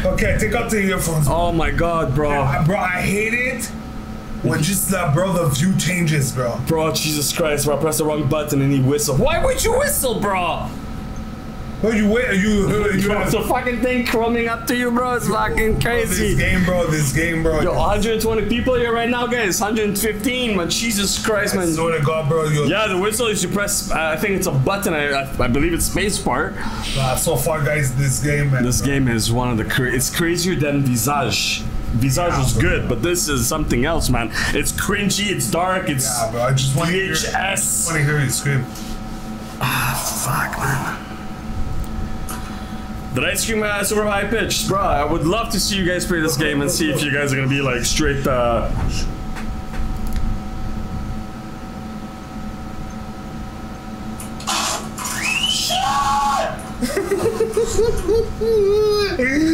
Okay, take out the earphones. Oh my God, bro. Yeah, bro, I hate it when just that, bro, the view changes, bro. Bro, Jesus Christ, bro, I pressed the wrong button and he whistled. Why would you whistle, bro? Well, it's a fucking thing crumbling up to you, bro. It's fucking crazy. This game, bro. Yo, 120 people here right now, guys. 115, man. Jesus Christ, man. I swear to God, bro. Yeah, the whistle is you press. I think it's a button. I believe it's space bar. So far, guys, this game, man. This game is one of the it's crazier than Visage. Visage was good, but this is something else, man. It's cringy. It's dark. It's bro. I just want to hear. I just want to hear you scream. Ah, fuck, man. Did I scream super high pitched? Bro, I would love to see you guys play this game and see if you guys are gonna be like straight.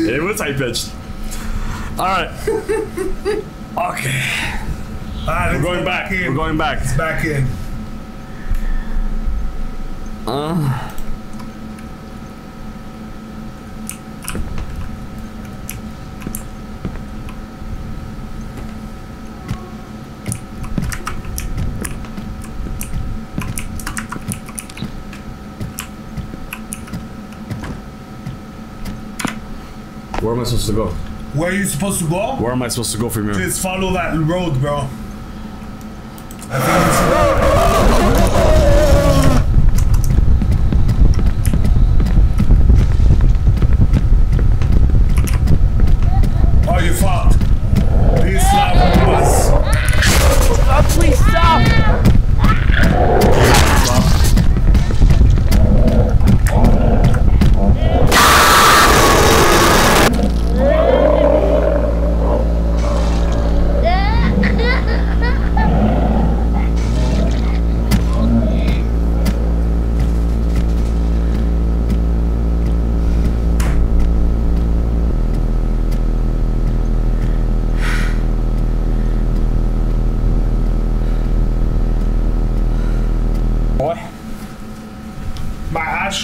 It was high pitched. Alright. Okay. Alright, we're going back. It's back in. Where am I supposed to go? Where are you supposed to go? Where am I supposed to go from here? Just follow that road, bro. Oh, you fucked. Please stop. Oh, please stop.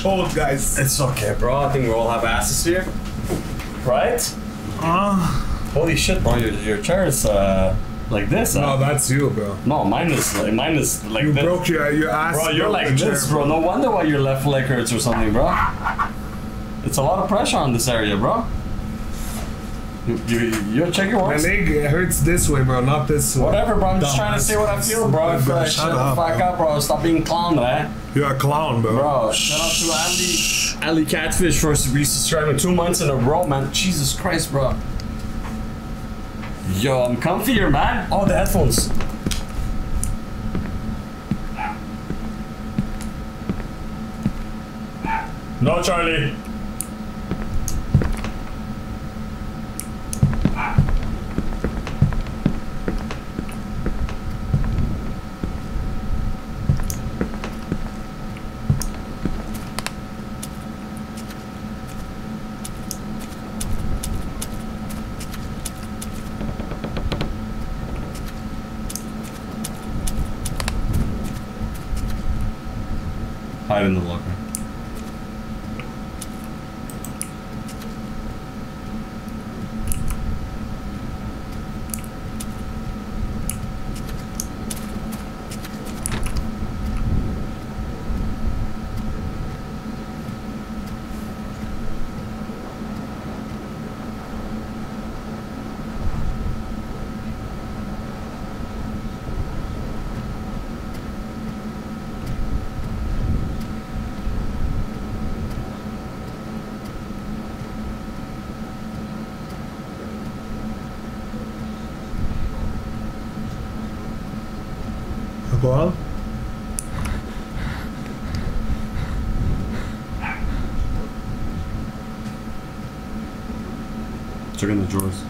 Cold, guys. It's okay, bro. I think we all have asses here, right? Holy shit, bro! Your chair is like this. No, that's you, bro. No, mine is like you this. You broke your ass. Bro, you're like this, chair, bro. No wonder why your left leg hurts or something, bro. It's a lot of pressure on this area, bro. You'll check your watch. My leg hurts this way, bro, not this way. Whatever, bro. I'm just trying to see what I feel, bro. Shut the fuck up, bro. Stop being clown, man. You're a clown, bro. Bro, shout out to Ali Catfish for resubscribing 2 months in a row, man. Jesus Christ, bro. Yo, I'm comfier, man. Oh, the headphones. No, Charlie. Hide in the locker. Well, check in the drawers.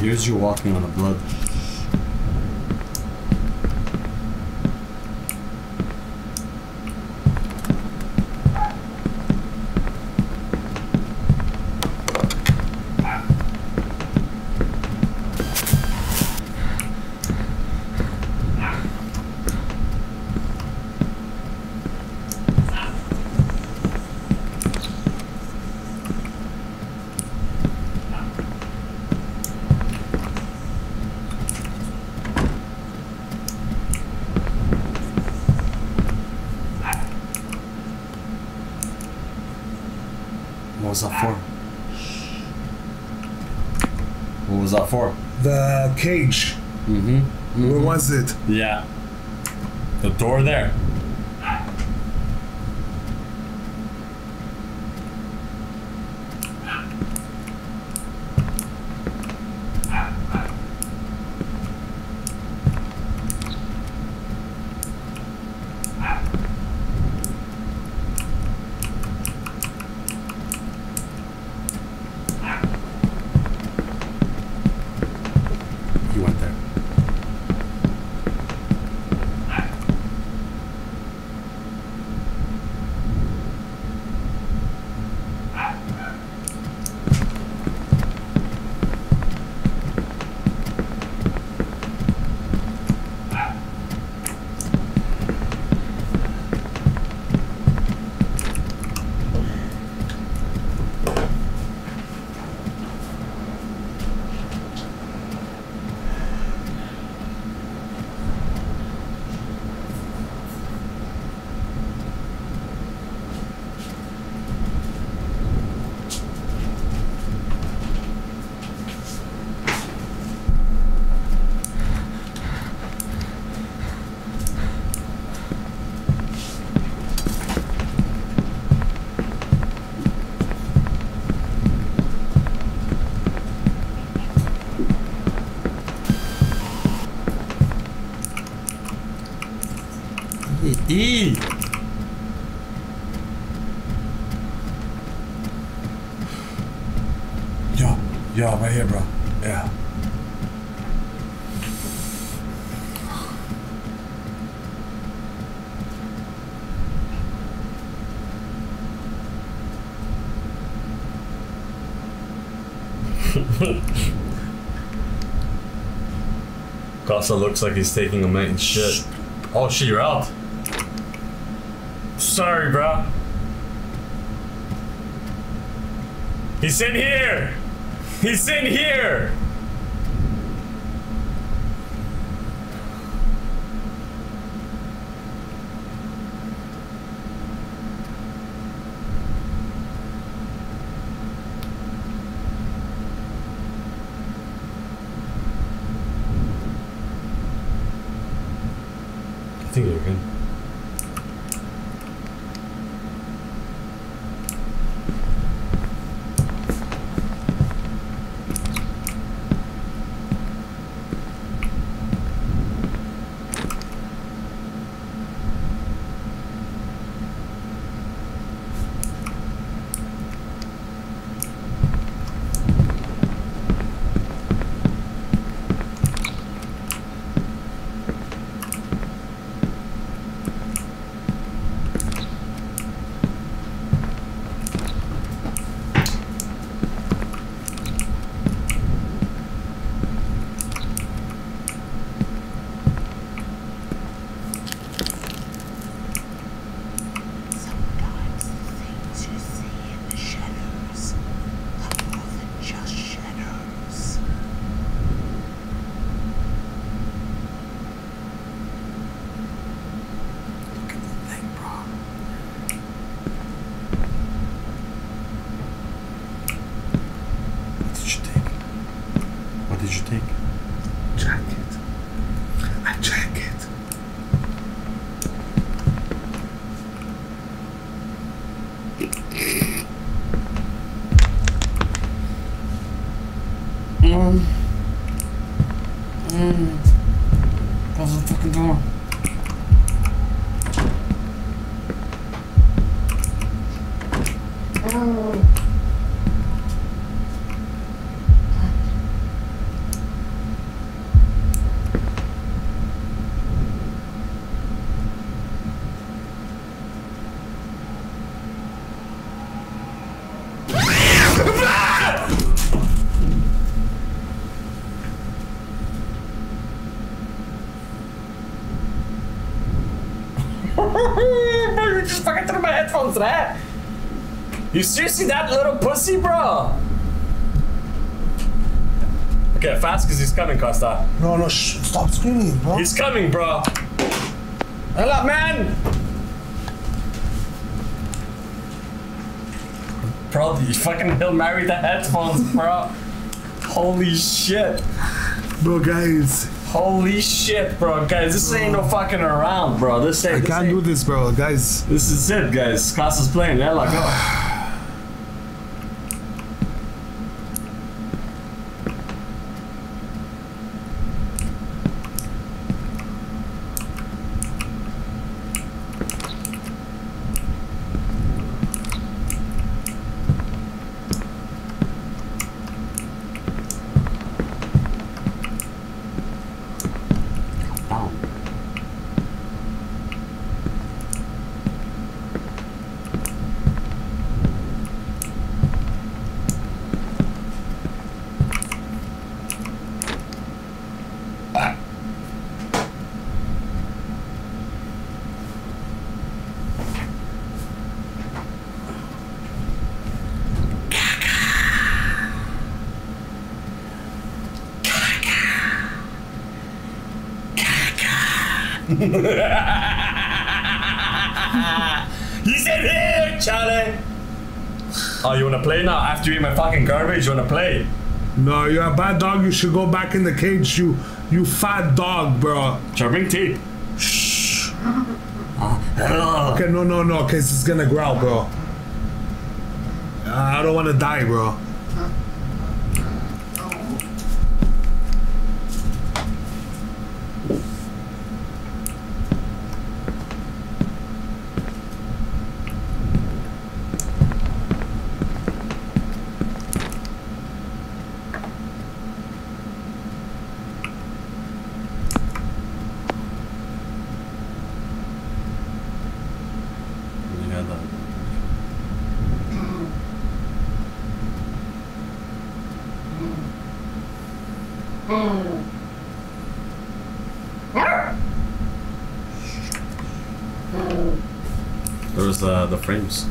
Here's you walking on the blood. What was that for? The cage. Mm-hmm. Mm-hmm. Where was it? Yeah. The door there. D. Yo, yo, right here, bro. Yeah. Costa looks like he's taking a minute and shit. Oh shit, you're out. Sorry, bro. He's in here. He's in here. I think you're good. That? You seriously that little pussy, bro? Okay, fast, cause he's coming, Costa. No, no, shh, stop screaming, bro. He's coming, bro. Hell up, man. Bro, you fucking Hail Mary the headphones, bro. Holy shit. Bro, guys. Holy shit, bro, guys, this ain't no fucking around, bro. This ain't. I can't do this, bro, guys. This is it, guys. Costa's playing, yeah, like. He's in here, Charlie. Oh, you wanna play now? After you eat my fucking garbage, you wanna play? No, you're a bad dog. You should go back in the cage, you fat dog, bro. Charming tea. Shh. Okay, no, no, no, cause it's gonna growl, bro. I don't wanna die, bro. Those are the frames.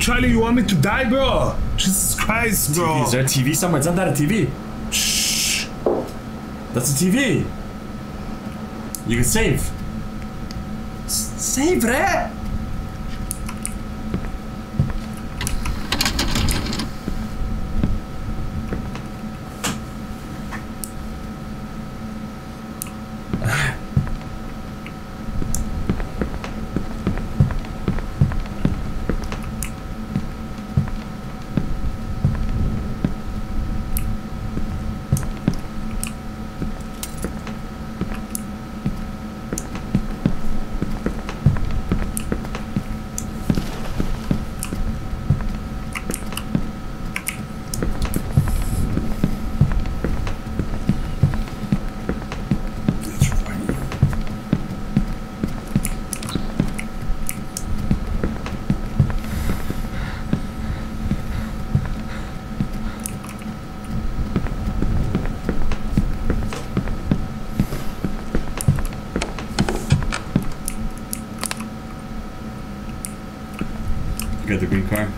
Charlie, you want me to die, bro? Jesus Christ, bro. TV, is there a TV somewhere? It's not that a TV. Shh. That's a TV. You can save. Save, right? The green car.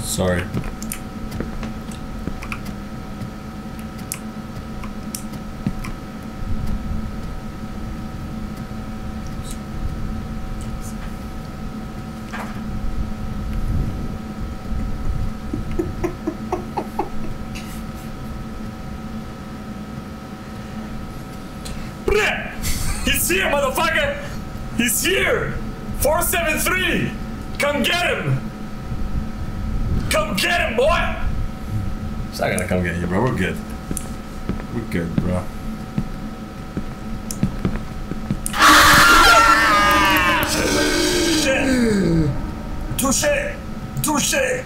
Sorry. He's here! 473! Come get him! Come get him, boy! He's not gonna come get you, bro. We're good. We're good, bro. Shit! Touché! Touché!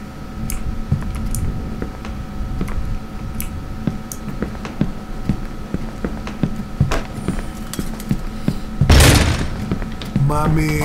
Mommy.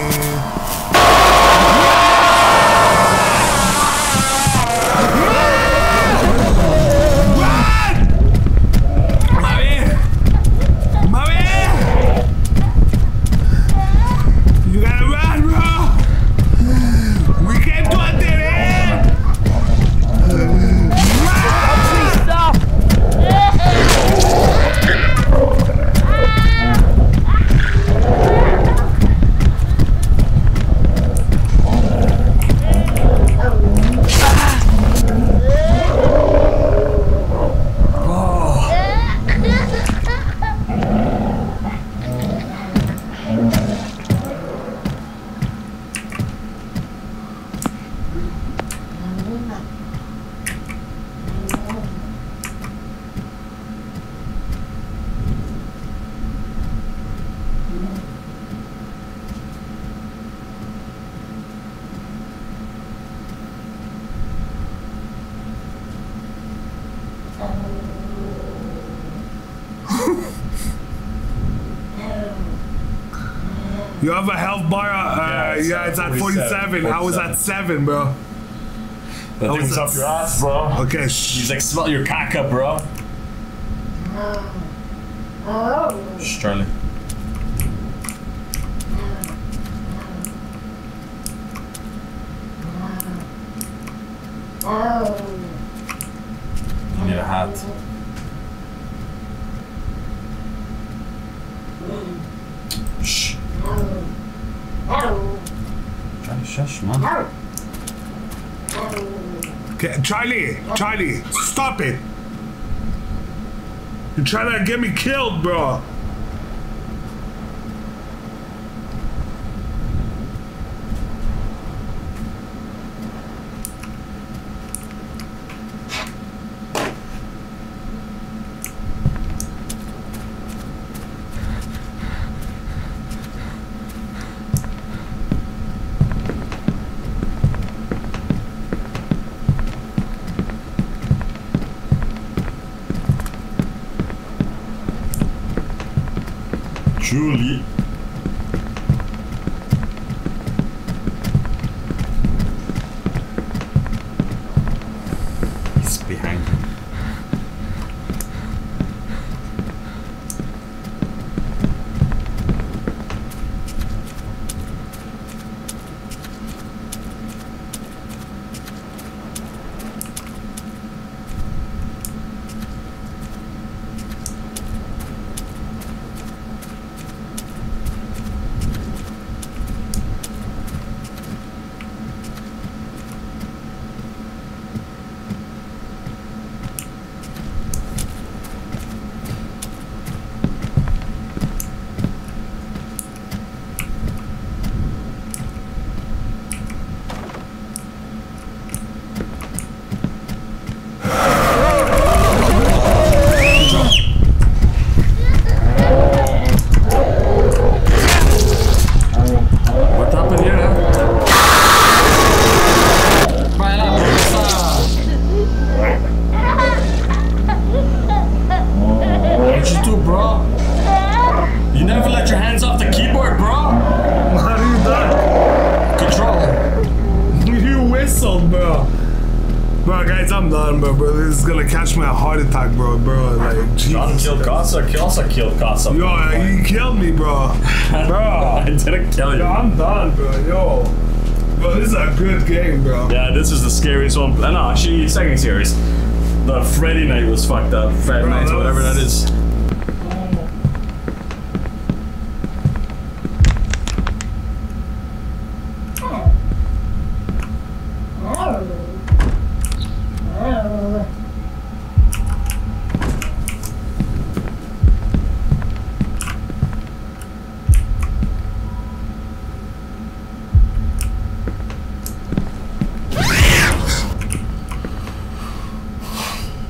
You have a health bar? Yeah, it's at 47. I was at 7, bro. That thing's up your ass, bro. Okay. He's like, smell your cock up, bro. Shh, Charlie. I need a hat. Shh. Charlie, shush, man. Okay, Charlie, stop it. You're trying to get me killed, bro. Julie. He's behind him. Second series, the Freddy Knight was fucked up. Freddy Knight, whatever that is.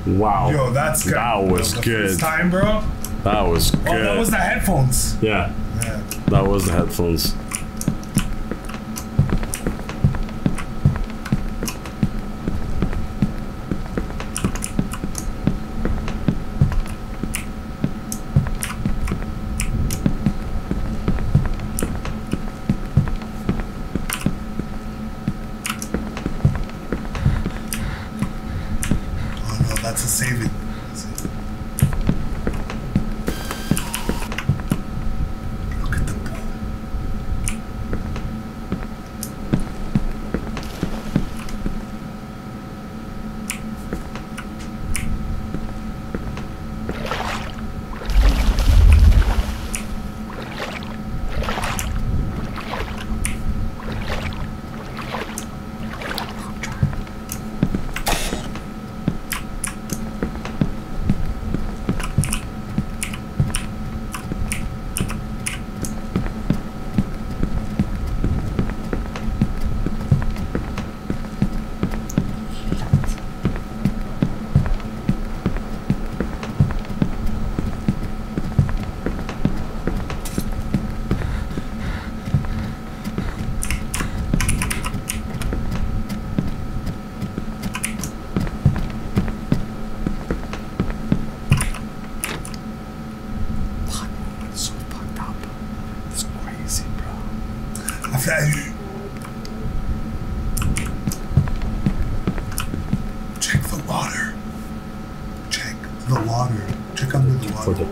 Wow. Yo, that's good. That was good. First time, bro. That was good. Oh, that was the headphones. Yeah. Yeah. That was the headphones. Daddy. Check the water. Check the water. Check under the water.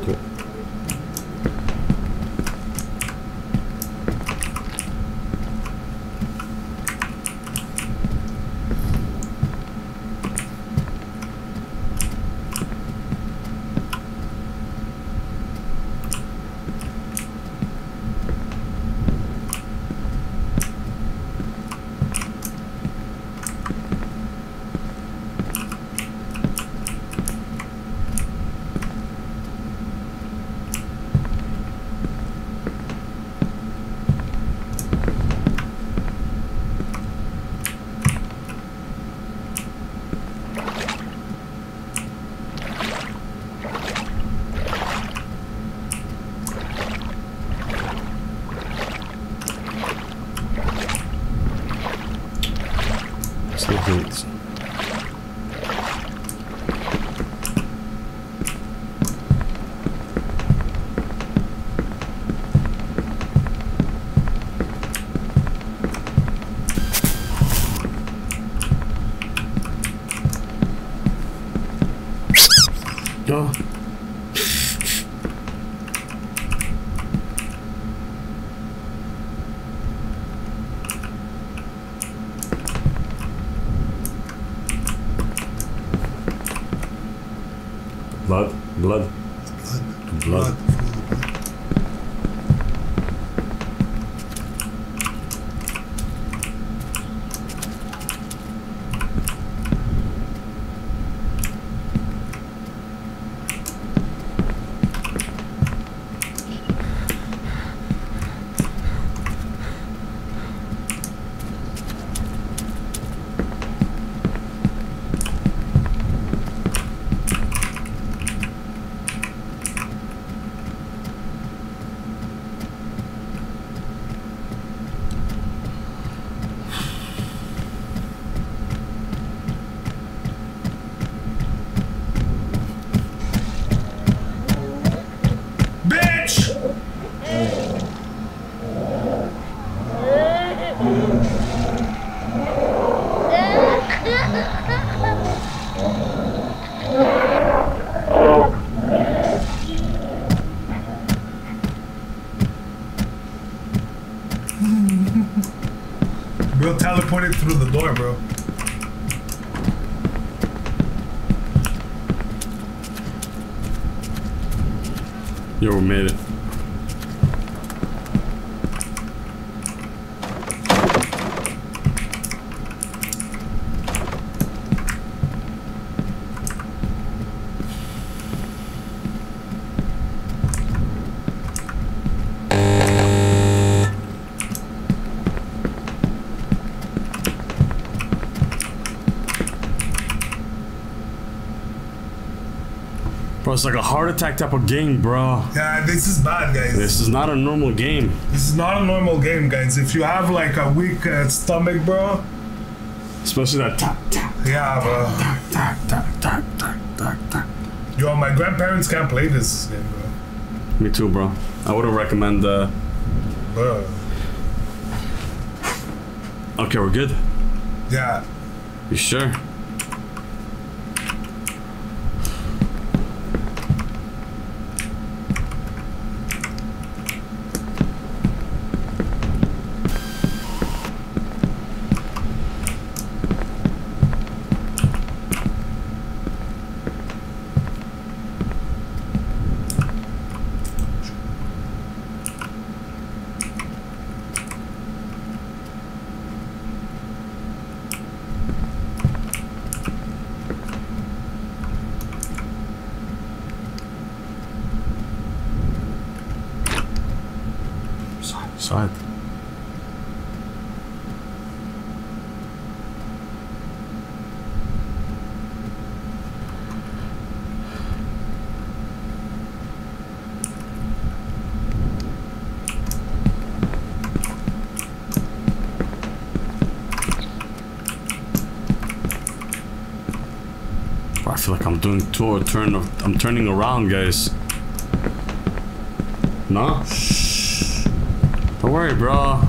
Pointed through the door, bro. Yo, we made it. It's like a heart attack type of game, bro. Yeah, this is bad, guys. This is not a normal game. This is not a normal game, guys. If you have like a weak stomach, bro. Especially that tap tap. Yeah, bro. Tap tap tap tap tap tap. Yo, my grandparents can't play this game, bro. Me too, bro. I wouldn't recommend. Bro. Okay, we're good. Yeah. You sure? I'm turning around, guys. No? Don't worry, bro.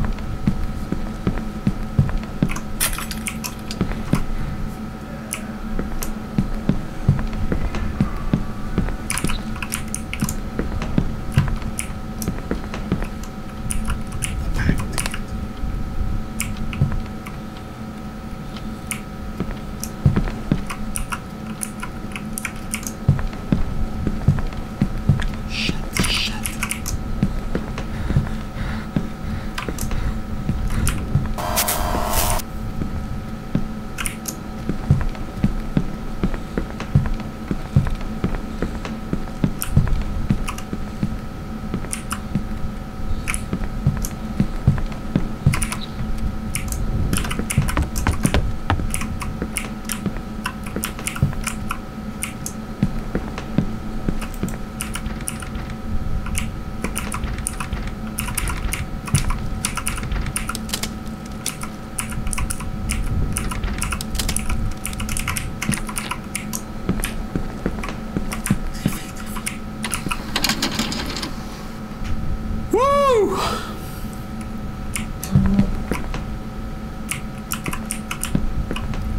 Woo!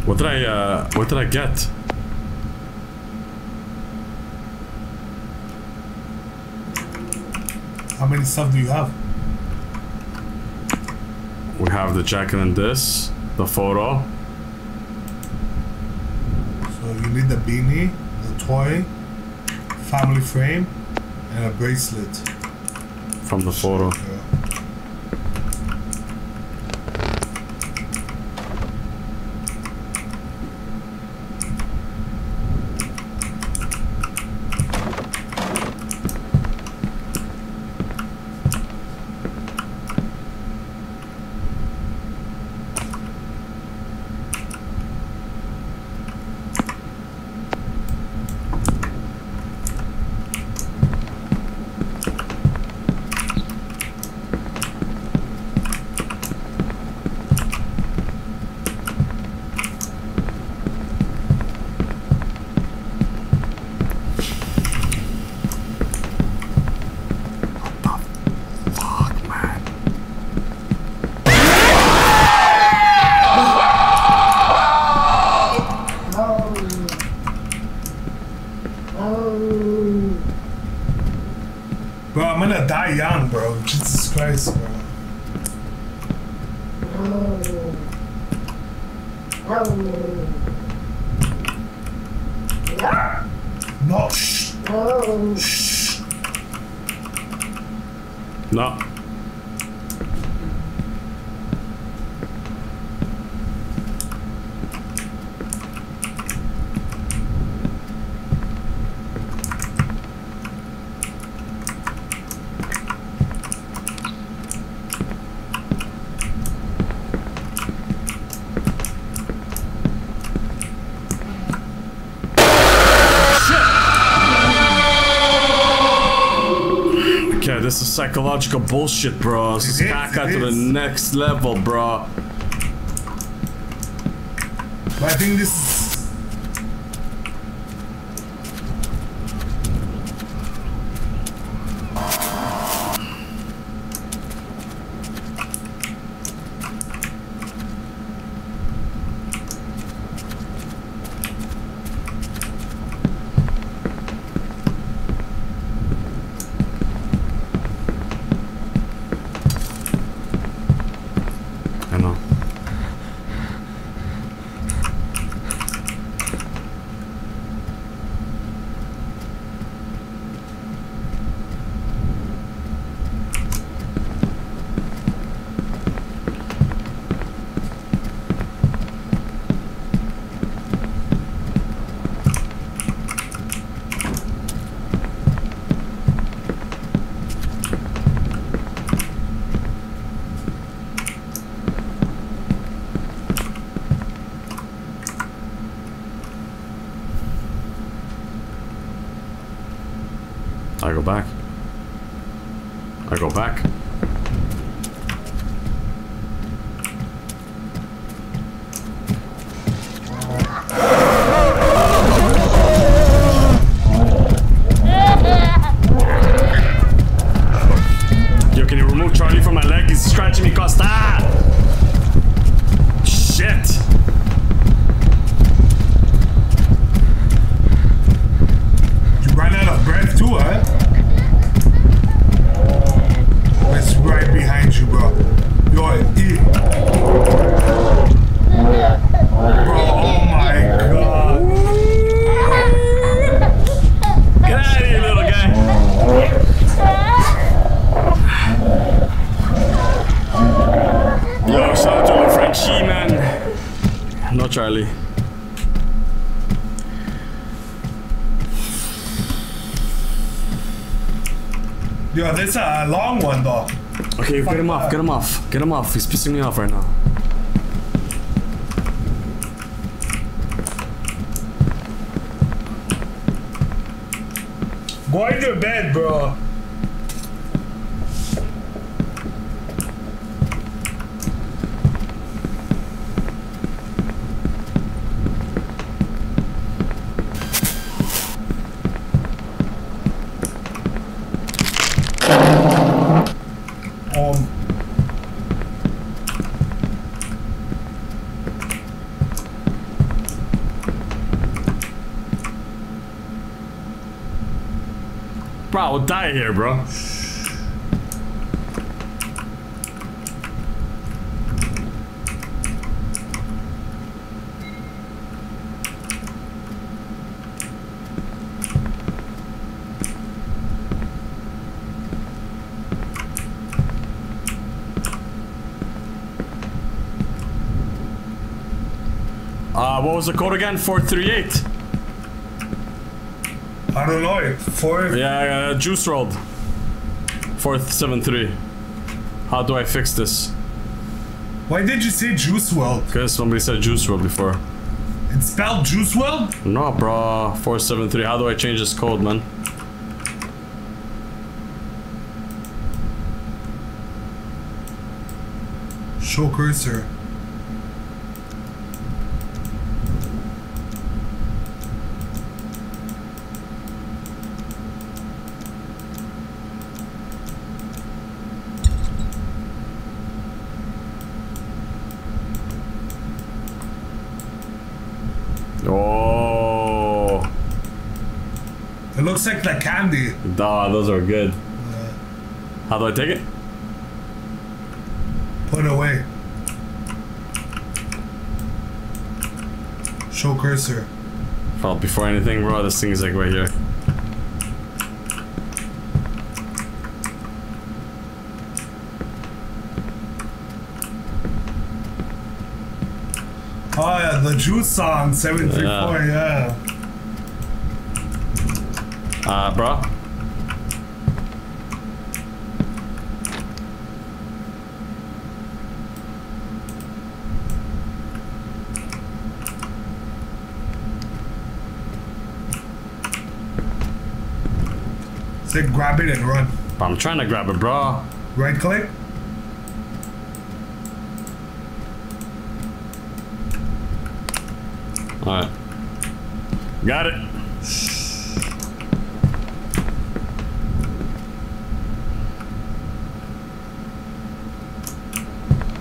What did I get? How many stuff do you have? We have the jacket and this, the photo. So you need the beanie, the toy, family frame, and a bracelet. From the photo. Yeah. Psychological bullshit, bro. This is caca to the next level, bro. But I think this is... It's a long one though. Okay, get him off, get him off, get him off. He's pissing me off right now. Go in your bed, bro. Bro, I will die here, bro. What was the code again? 438. I don't know. 4. Yeah, juice rolled. 473. How do I fix this? Why did you say juice world? Because somebody said juice world before. It's spelled juice world? No, bro. 473. How do I change this code, man? Show cursor. Looks like the candy. Nah, those are good. Yeah. How do I take it? Put it away. Show cursor. Well, before anything, bro, this thing is like right here. Oh yeah, the juice song 734. Yeah. Bro. Say grab it and run. I'm trying to grab it, bro. Right click. All right. Got it.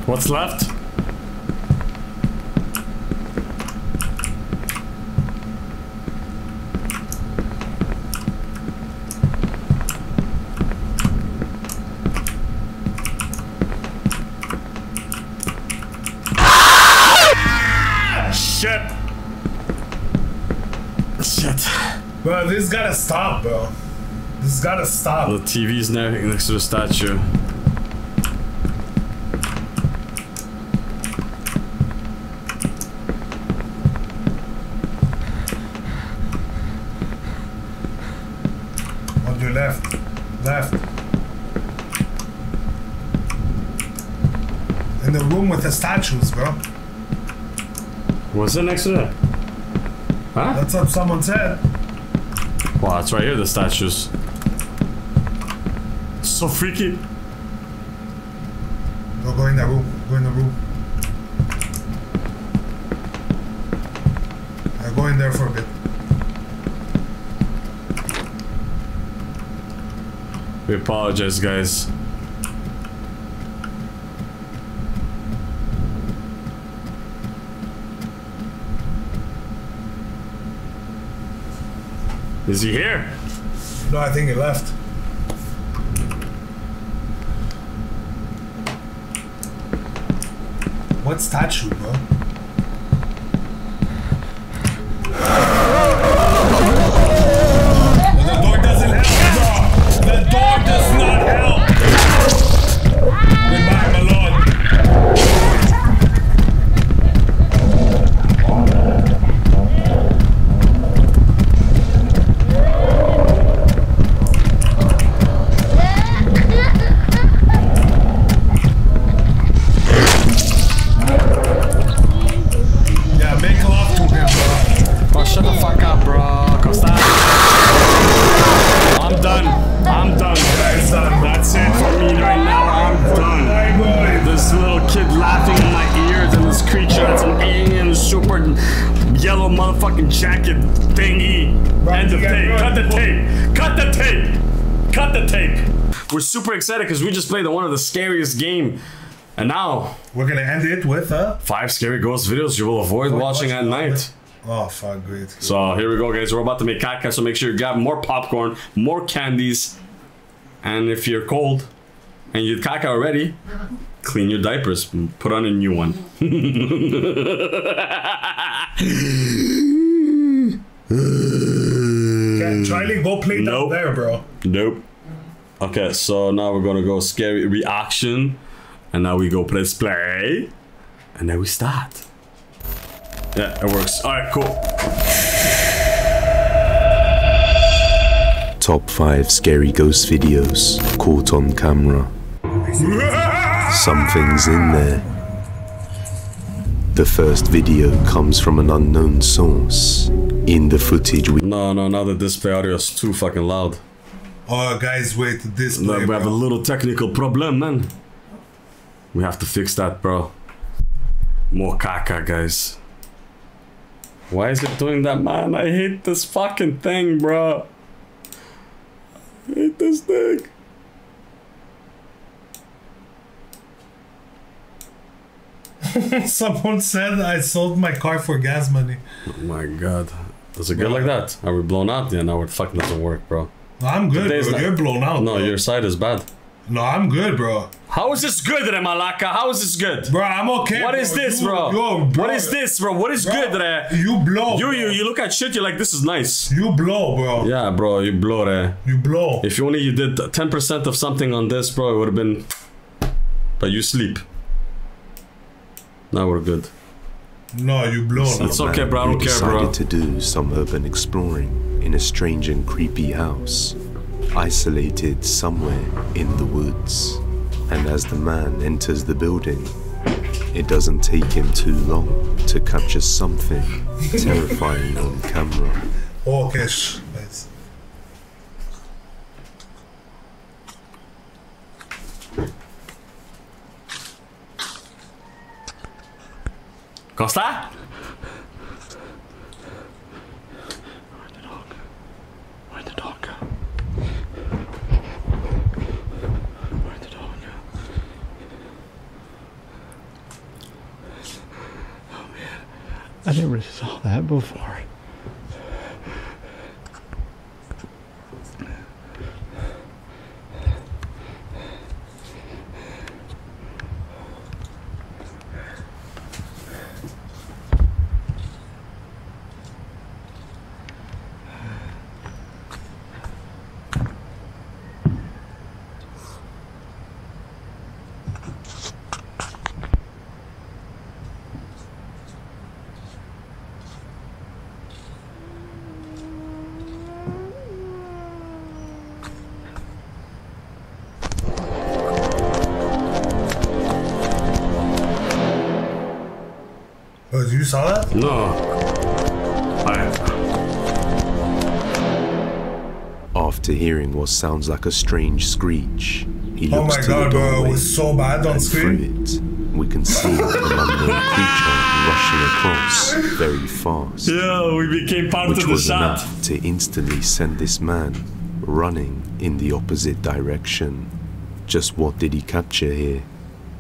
What's left? Ah! Shit! Shit. Bro, this gotta stop, bro. This gotta stop. The TV's next to the statue. The statues, bro. What's it next to that? Huh? That's what someone said. Wow, it's right here, the statues. It's so freaky. Go in that room. Go in the room. I'll go in there for a bit. We apologize, guys. Is he here? No, I think he left. What statue, bro? The door doesn't help, bro. The door does not help. Goodbye, my lord. Super excited because we just played one of the scariest game, and now we're gonna end it with 5 scary ghost videos you will avoid watching at night. Oh, fuck, great. So here we go, guys. We're about to make caca, so make sure you grab more popcorn, more candies, and if you're cold and you caca already, clean your diapers, put on a new one. Okay, Charlie, go play down there, bro. Nope. Okay, so now we're gonna go scary reaction, and now we go press play, and then we start. Yeah, it works. All right, cool. Top 5 scary ghost videos caught on camera. Something's in there. The first video comes from an unknown source. In the footage we... No, now the display audio is too fucking loud. Oh, guys, wait, display, we have a little technical problem, man. We have to fix that, bro. More caca, guys. Why is it doing that, man? I hate this fucking thing, bro. I hate this thing. Someone said I sold my car for gas money. Oh my god. Does it get like that? Are we blown out? Yeah, now it fucking doesn't work, bro. No, I'm good, bro. You're blown out. No, bro. Your side is bad. No, I'm good, bro. How is this good, Re Malaka? How is this good? Bro, I'm okay. What is this, bro? Yo, bro? What is this, bro? What is good, Re? You blow. You look at shit, you're like, this is nice. You blow, bro. Yeah, bro, you blow, Re. You blow. If only you did 10% of something on this, bro, it would have been... But you sleep. Now we're good. No, you blow. It's okay, bro. I don't care, bro. Decided to do some urban exploring in a strange and creepy house, isolated somewhere in the woods. And as the man enters the building, it doesn't take him too long to capture something terrifying on camera. Okay. Nice. Costa? I never saw that before. You saw that? No. After hearing what sounds like a strange screech, he looks to the doorway. Oh my god, bro, it was so bad on screen. We can see an unknown creature rushing across very fast. Yeah, we became part of the shot. Which was enough to instantly send this man running in the opposite direction. Just what did he capture here?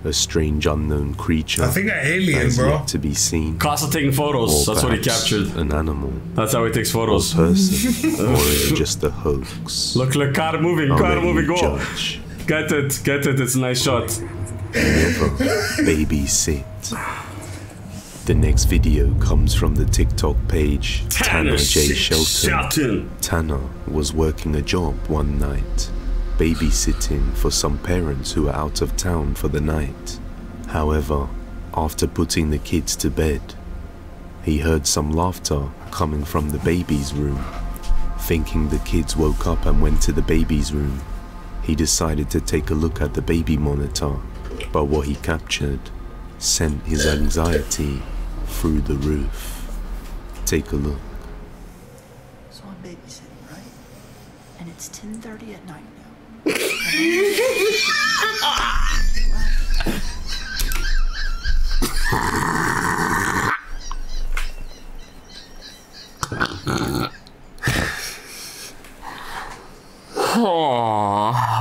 A strange unknown creature. I think an alien, bro. To be seen. Costa taking photos. That's what he captured. An animal. That's how he takes photos. A person. Or just a hoax. Look, car moving, go. Judge. Get it. It's a nice shot. Never babysit. The next video comes from the TikTok page Tanner J Shelton. Tanner was working a job one night, babysitting for some parents who were out of town for the night. However, after putting the kids to bed, he heard some laughter coming from the baby's room. Thinking the kids woke up and went to the baby's room, he decided to take a look at the baby monitor, but what he captured sent his anxiety through the roof. Take a look. So I'm babysitting, right? And it's 10:30 at night.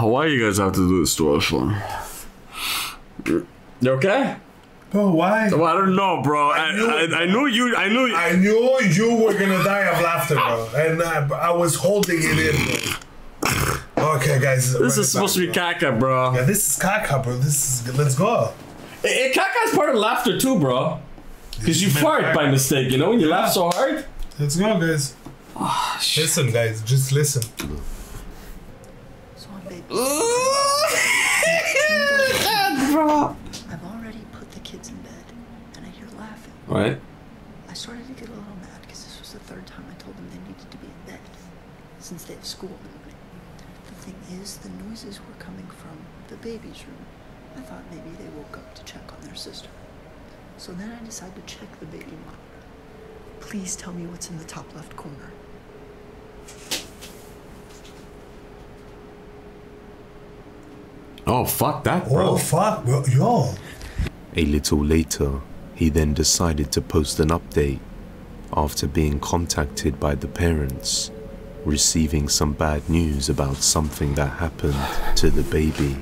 Why you guys have to do this to us, man? You okay? Bro, why? Well, I don't know, bro. I knew you were gonna die of laughter, bro. And I was holding it in, bro. Okay, guys. This is supposed to be caca, bro. Yeah, this is caca, bro. This is... Let's go. Caca is part of laughter, too, bro. Because you fart by mistake, you know? When you laugh so hard. Let's go, guys. Oh, shit. Listen, guys. Just listen. God, bro. Right. I started to get a little mad because this was the third time I told them they needed to be in bed since they have school in the morning. The thing is, the noises were coming from the baby's room. I thought maybe they woke up to check on their sister. So then I decided to check the baby monitor. Please tell me what's in the top left corner. Oh, fuck that, bro. Oh, fuck, bro. Yo. A little later, he then decided to post an update after being contacted by the parents, receiving some bad news about something that happened to the baby.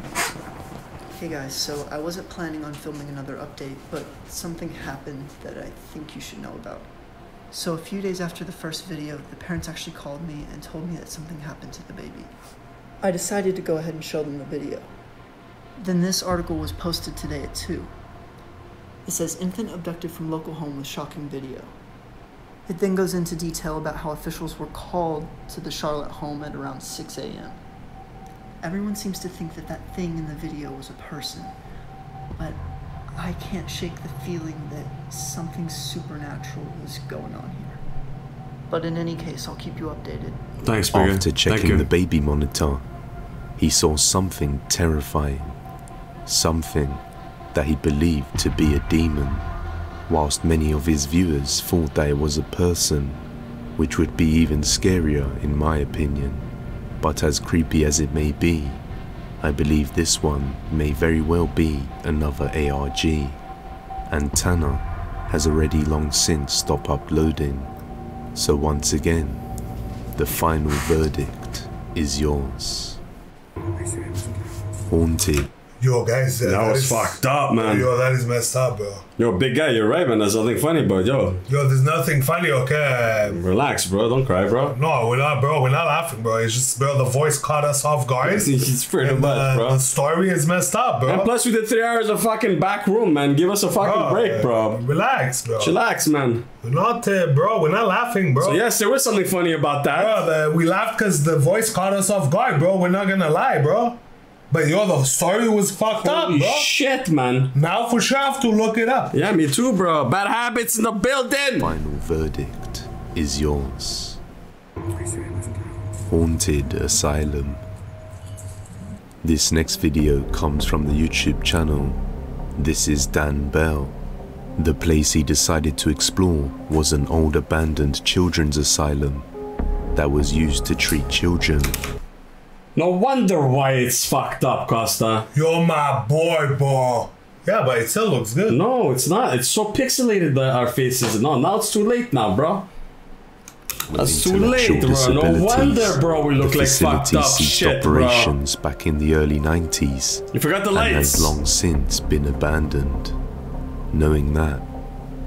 Hey guys, so I wasn't planning on filming another update, but something happened that I think you should know about. So a few days after the first video, the parents actually called me and told me that something happened to the baby. I decided to go ahead and show them the video. Then this article was posted today at 2. It says, infant abducted from local home with shocking video. It then goes into detail about how officials were called to the Charlotte home at around 6 a.m. Everyone seems to think that that thing in the video was a person, but I can't shake the feeling that something supernatural is going on here. But in any case, I'll keep you updated. Thanks, Bigger. After checking the baby monitor, he saw something terrifying. Something that he believed to be a demon, whilst many of his viewers thought that it was a person, which would be even scarier in my opinion. But as creepy as it may be, I believe this one may very well be another ARG, and Tanner has already long since stopped uploading. So once again, the final verdict is yours. Haunted. Yo, guys, that was fucked up, man. Yo, that is messed up, bro. Yo, big guy, you're right, man. There's nothing funny, bro. Yo, there's nothing funny, okay? Relax, bro. Don't cry, bro. No, we're not, bro. We're not laughing, bro. It's just, bro, the voice caught us off guard. It's pretty much, bro. The story is messed up, bro. And plus, we did 3 hours of fucking back room, man. Give us a fucking break, bro. Relax, bro. Chillax, man. We're not, bro. We're not laughing, bro. So, yes, there was something funny about that. Bro, we laughed because the voice caught us off guard, bro. We're not gonna lie, bro. But yo, the story was fucked up, bro. Holy shit, man. Now for sure I have to look it up. Yeah, me too, bro. Bad habits in the building. Final verdict is yours. Haunted Asylum. This next video comes from the YouTube channel. This is Dan Bell. The place he decided to explore was an old abandoned children's asylum that was used to treat children. No wonder why it's fucked up, Costa. You're my boy, bro. Yeah, but it still looks good. No, it's not. It's so pixelated that our faces. No, now it's too late now, bro. That's too late, bro. No wonder, bro, we look like fucked up shit, operations bro. Back in the early 90s. You forgot the lights. And has long since been abandoned. Knowing that,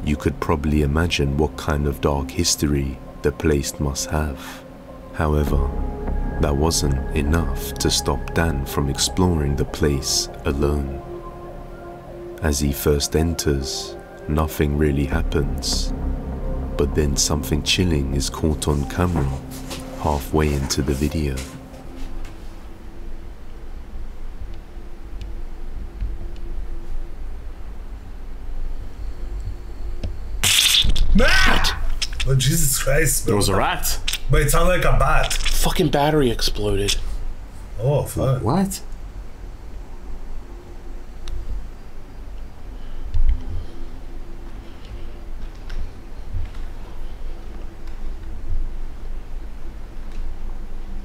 you could probably imagine what kind of dark history the place must have. However, that wasn't enough to stop Dan from exploring the place alone. As he first enters, nothing really happens. But then something chilling is caught on camera halfway into the video. Oh, Jesus Christ, bro. There was a rat. But it sounded like a bat. Fucking battery exploded. Oh, fuck. What?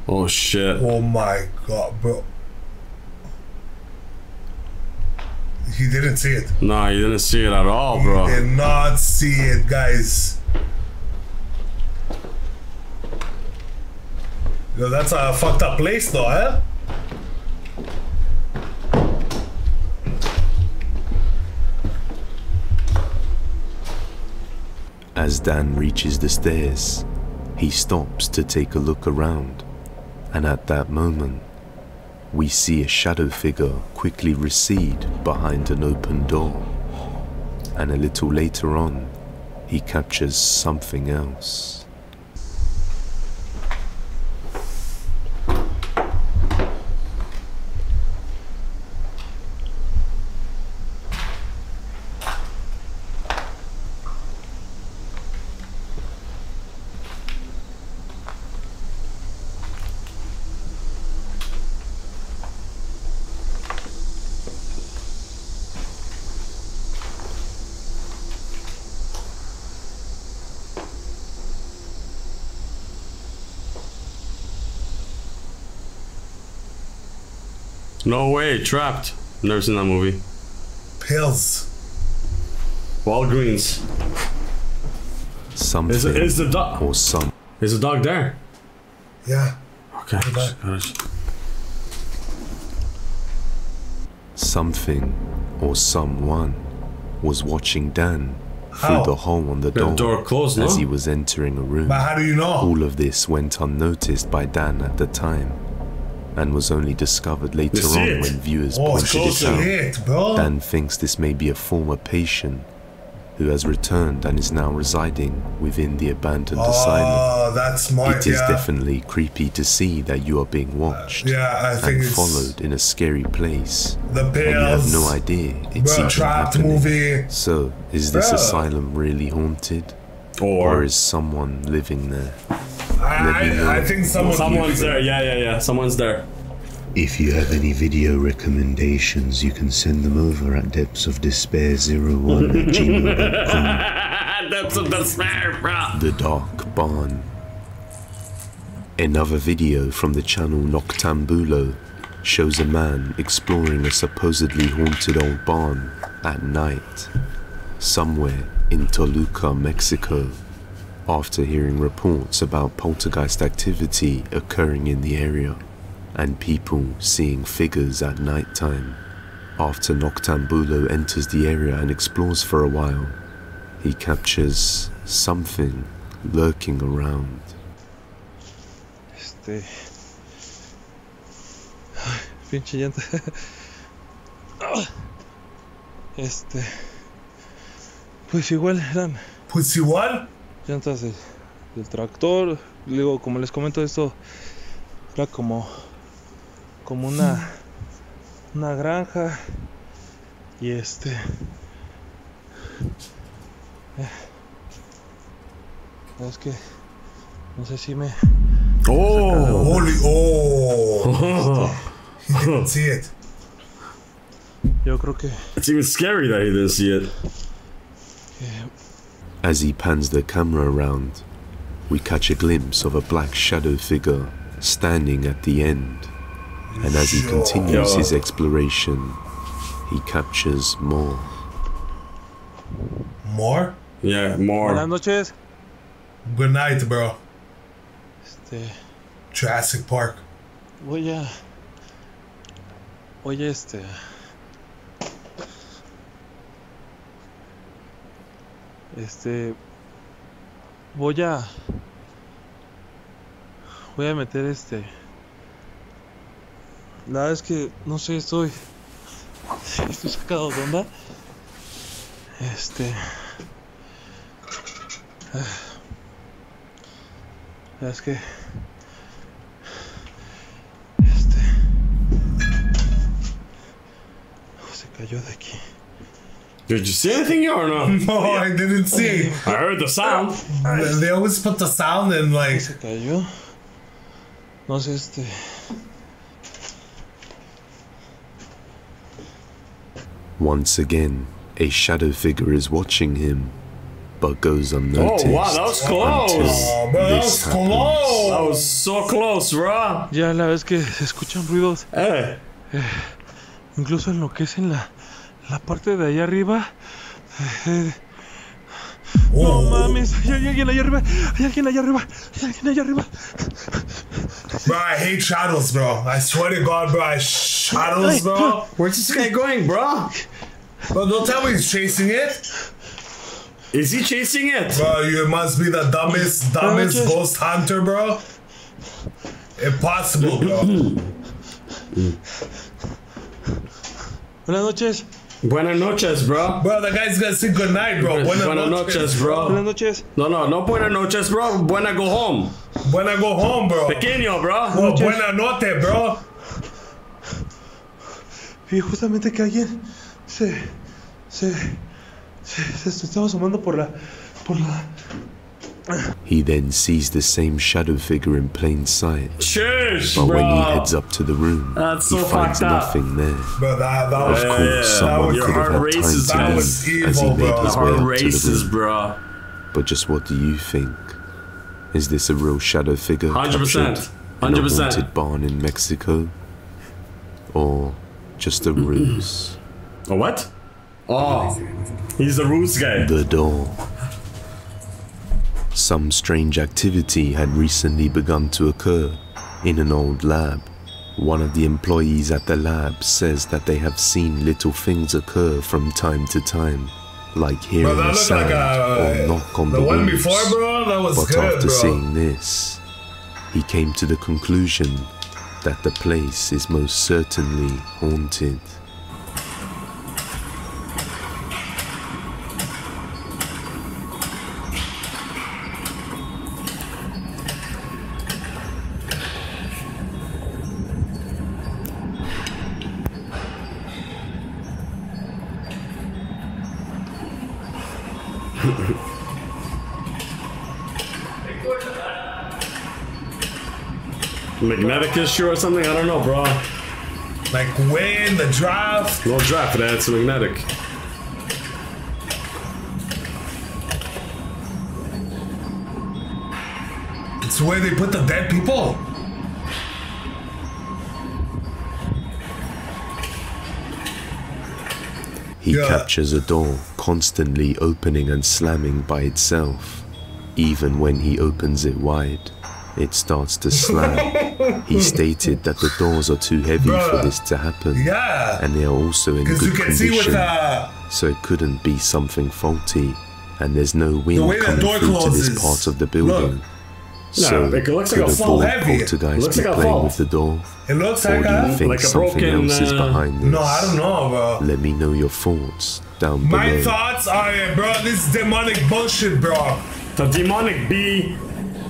Oh, shit. Oh, my God, bro. He didn't see it. No, he didn't see it at all, bro. He did not see it, guys. Yo, that's a fucked up place though, eh? As Dan reaches the stairs, he stops to take a look around, and at that moment, we see a shadow figure quickly recede behind an open door, and a little later on, he captures something else. No way, Trapped. Never seen that movie. Pills. Walgreens. Something. Is the dog? Or some. Is the dog there? Yeah. Okay. Something, or someone, was watching Dan through the hole on the door, closed, as he was entering a room. But how do you know? All of this went unnoticed by Dan at the time, and was only discovered later on when viewers pointed it out. Dan thinks this may be a former patient who has returned and is now residing within the abandoned asylum. That's smart. It is definitely creepy to see that you are being watched and followed in a scary place. And you have no idea it's even happening. So, is this asylum really haunted? Or is someone living there? I think someone's there. Yeah. Someone's there. If you have any video recommendations, you can send them over at depthsofdespair01@gmail.com. Depths of Despair, bro. The Dark Barn. Another video from the channel Noctambulo shows a man exploring a supposedly haunted old barn at night, somewhere in Toluca, Mexico, after hearing reports about poltergeist activity occurring in the area and people seeing figures at nighttime. After Noctambulo enters the area and explores for a while, he captures something lurking around. Pinche llanta. Pues igual eran. Pues igual. Llantas del tractor, digo, como les comento, esto era como una granja y es que no sé si me he didn't see it. Yo creo que it's even scary that he didn't see it. As he pans the camera around, we catch a glimpse of a black shadow figure standing at the end, and as he continues his exploration, he captures more. More? Yeah, more. Buenas noches. Good night, bro. Jurassic Park. Oye, voy a meter la verdad es que no sé, estoy sacado de onda. La verdad es que se cayó de aquí. Did you see anything or no? No, I didn't see. I heard the sound. They always put the sound in, like. Se cayó. No sé, Once again, a shadow figure is watching him, but goes unnoticed. Oh wow, that was close. Oh, bro, that was close. That was so close, bro. Ya la vez que se escuchan ruidos. Incluso enloquecen la parte de allá arriba. No mames, hay alguien allá arriba. Bro, I hate shadows, bro. I swear to God, bro. Shadows, bro. Where's this guy going, bro? Bro, don't tell me he's chasing it. Is he chasing it? Bro, you must be the dumbest ghost hunter, bro. Impossible, bro. Buenas noches. Buenas noches, bro. Bro, the guy's gonna say good night, bro. Buenas noches, bro. Buenas noches. No, buenas noches, bro. Buena go home. Buena go home, bro. Pequeño, bro. No, buena noche, bro. Y justamente que alguien se estaba asomando por la. He then sees the same shadow figure in plain sight. Sheesh, but bro, when he heads up to the room, he finds nothing there. Bro, of course, someone could have had time to leave as he made his way up to the room. But just what do you think? Is this a real shadow figure 100%, captured in a haunted barn in Mexico? Or just a ruse? A what? Oh, he's a ruse guy. The door. Some strange activity had recently begun to occur in an old lab. One of the employees at the lab says that they have seen little things occur from time to time, like hearing a sound or knock on the walls. But after seeing this, he came to the conclusion that the place is most certainly haunted. Magnetic issue or something? I don't know, bro. Like wind, the draft. No draft, but it's magnetic. It's where they put the dead people. He captures a door constantly opening and slamming by itself. Even when he opens it wide, it starts to slam. He stated that the doors are too heavy for this to happen, and they are also in good condition, so it couldn't be something faulty, and there's no wind coming through to this part of the building. So it looks like a fall heavy. Looks like a fall with the door. It looks like a broken. No, I don't know, bro. Let me know your thoughts down below. My thoughts are, bro, this is demonic bullshit, bro. The demonic B.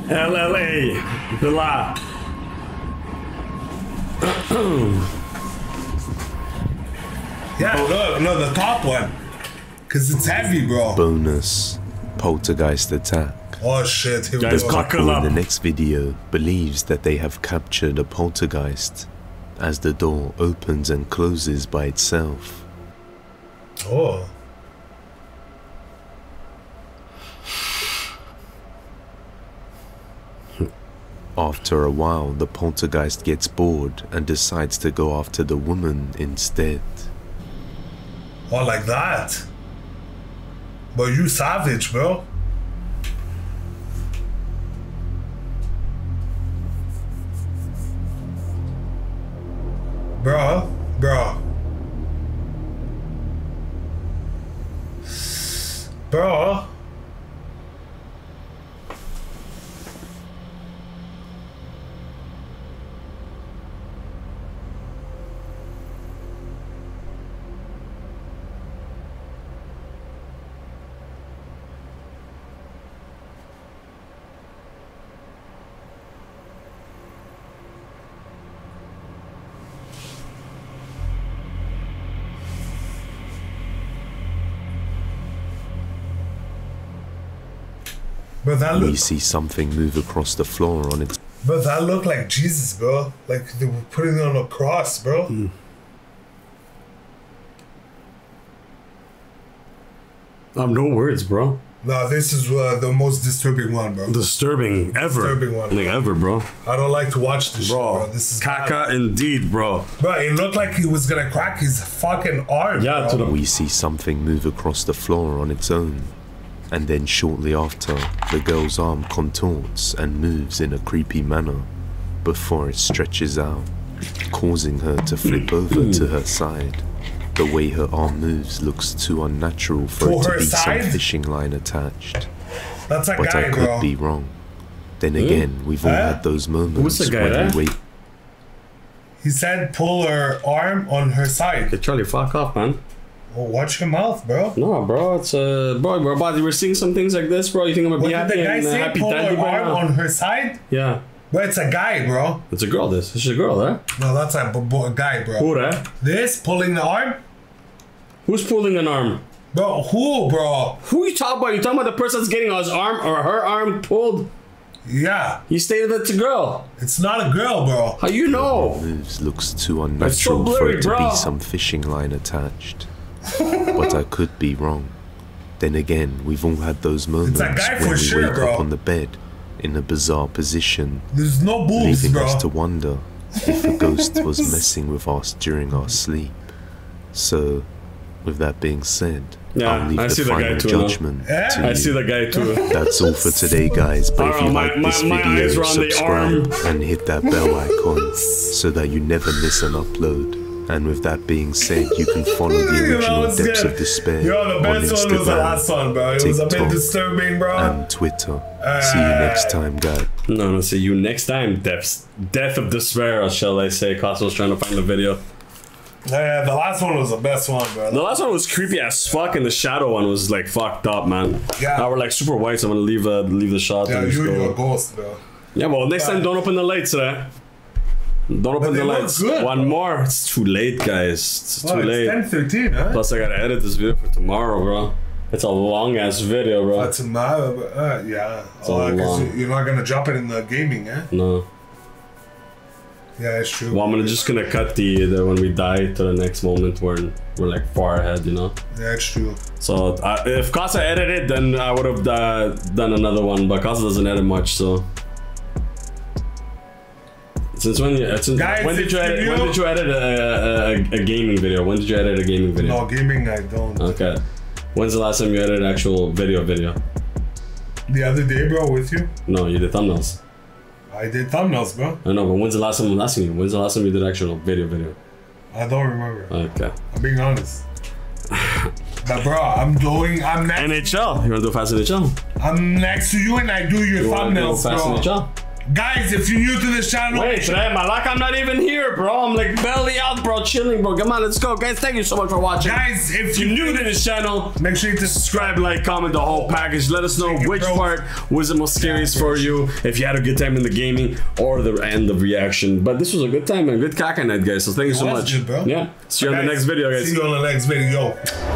LLA, the lab. Look, no, the top one. Cause it's heavy, bro. Bonus, poltergeist attack. Oh shit, here we go. The couple in the next video believes that they have captured a poltergeist as the door opens and closes by itself. Oh. After a while, the poltergeist gets bored and decides to go after the woman instead. Oh, like that? But you savage, bro. Bro. We see something move across the floor on it. But that looked like Jesus, bro. Like they were putting it on a cross, bro. Mm. I'm no words, bro. No, this is the most disturbing one, bro. Disturbing ever. Disturbing one. Like ever, bro. I don't like to watch this, bro. Shit, bro. This is caca indeed, bro. Bro, it looked like he was gonna crack his fucking arm. Yeah, bro. We see something move across the floor on its own. And then shortly after, the girl's arm contorts and moves in a creepy manner before it stretches out, causing her to flip over to her side. The way her arm moves looks too unnatural for it to be some fishing line attached. That's a but guy, I could bro. Be wrong. Then again, we've all had those moments when we wait. He said pull her arm on her side. Hey, Charlie, fuck off, man. Well, watch your mouth, bro. No, bro, it's bro, we're about to seeing some things like this, bro. You think I'm gonna be happy? Did the guy and, say pull her arm on her side? Yeah. But it's a guy, bro. It's a girl, this. It's a girl, eh? No, that's a guy, bro. Who, eh? This, pulling the arm? Who's pulling an arm? Bro, who, bro? Who you talking about? You talking about the person that's getting his arm or her arm pulled? Yeah. You stated it's a girl. It's not a girl, bro. How you know? Her moves looks too unnatural for it to be some fishing line attached. But I could be wrong. Then again, we've all had those moments when we wake up on the bed in a bizarre position. There's no boobs, leaving us to wonder if a ghost was messing with us during our sleep. So, with that being said, I'll leave the final judgment to you. I see the guy too. That's all for today, guys. But if you like this video, subscribe and hit that bell icon so that you never miss an upload. And with that being said, you can follow the original Depths of Despair on Instagram, TikTok, and Twitter. See you next time, guys. No, see you next time, Death of Despair, shall I say. Cosmo's trying to find the video. Yeah, the last one was the best one, bro. The last one was creepy as fuck, and the shadow one was like fucked up, man. Yeah. Now we're like super white, so I'm gonna leave the shot. Yeah, you're a ghost, bro. Yeah, well, next time don't open the lights, eh? Don't open the lights. Good, One more. It's too late, guys. It's too late. It's 10:13, huh? Plus, I gotta edit this video for tomorrow, bro. It's a long ass video, bro. Tomorrow, bro. Yeah. You're not gonna drop it in the gaming, eh? No. Yeah, it's true. Well, I'm just gonna cut the when we die to the next moment where we're like far ahead, you know. Yeah, it's true. So if Casa edited, then I would have done another one, but Casa doesn't edit much, so. When did you edit a gaming video? When did you edit a gaming video? No, gaming I don't. Okay. When's the last time you edited an actual video? The other day, bro, with you? No, you did thumbnails. I did thumbnails, bro. I know, but when's the last time I'm asking you? When's the last time you did actual video? I don't remember. Okay. I'm being honest. But bro, I'm next. NHL. You wanna do fast NHL? I'm next to you and I do your thumbnails, bro. NHL? Guys, if you're new to this channel, wait, today, Malak, I'm not even here, bro. I'm like belly out, bro, chilling, bro. Come on, let's go, guys. Thank you so much for watching. Guys, if you're new to this channel, make sure you subscribe, like, comment, the whole package. Let us know which part was the most scariest for you. If you had a good time in the gaming or the end of reaction, but this was a good time and good caca night, guys. So thank you so much. Good, bro. Yeah, see you on the next video, guys. See you on the next video.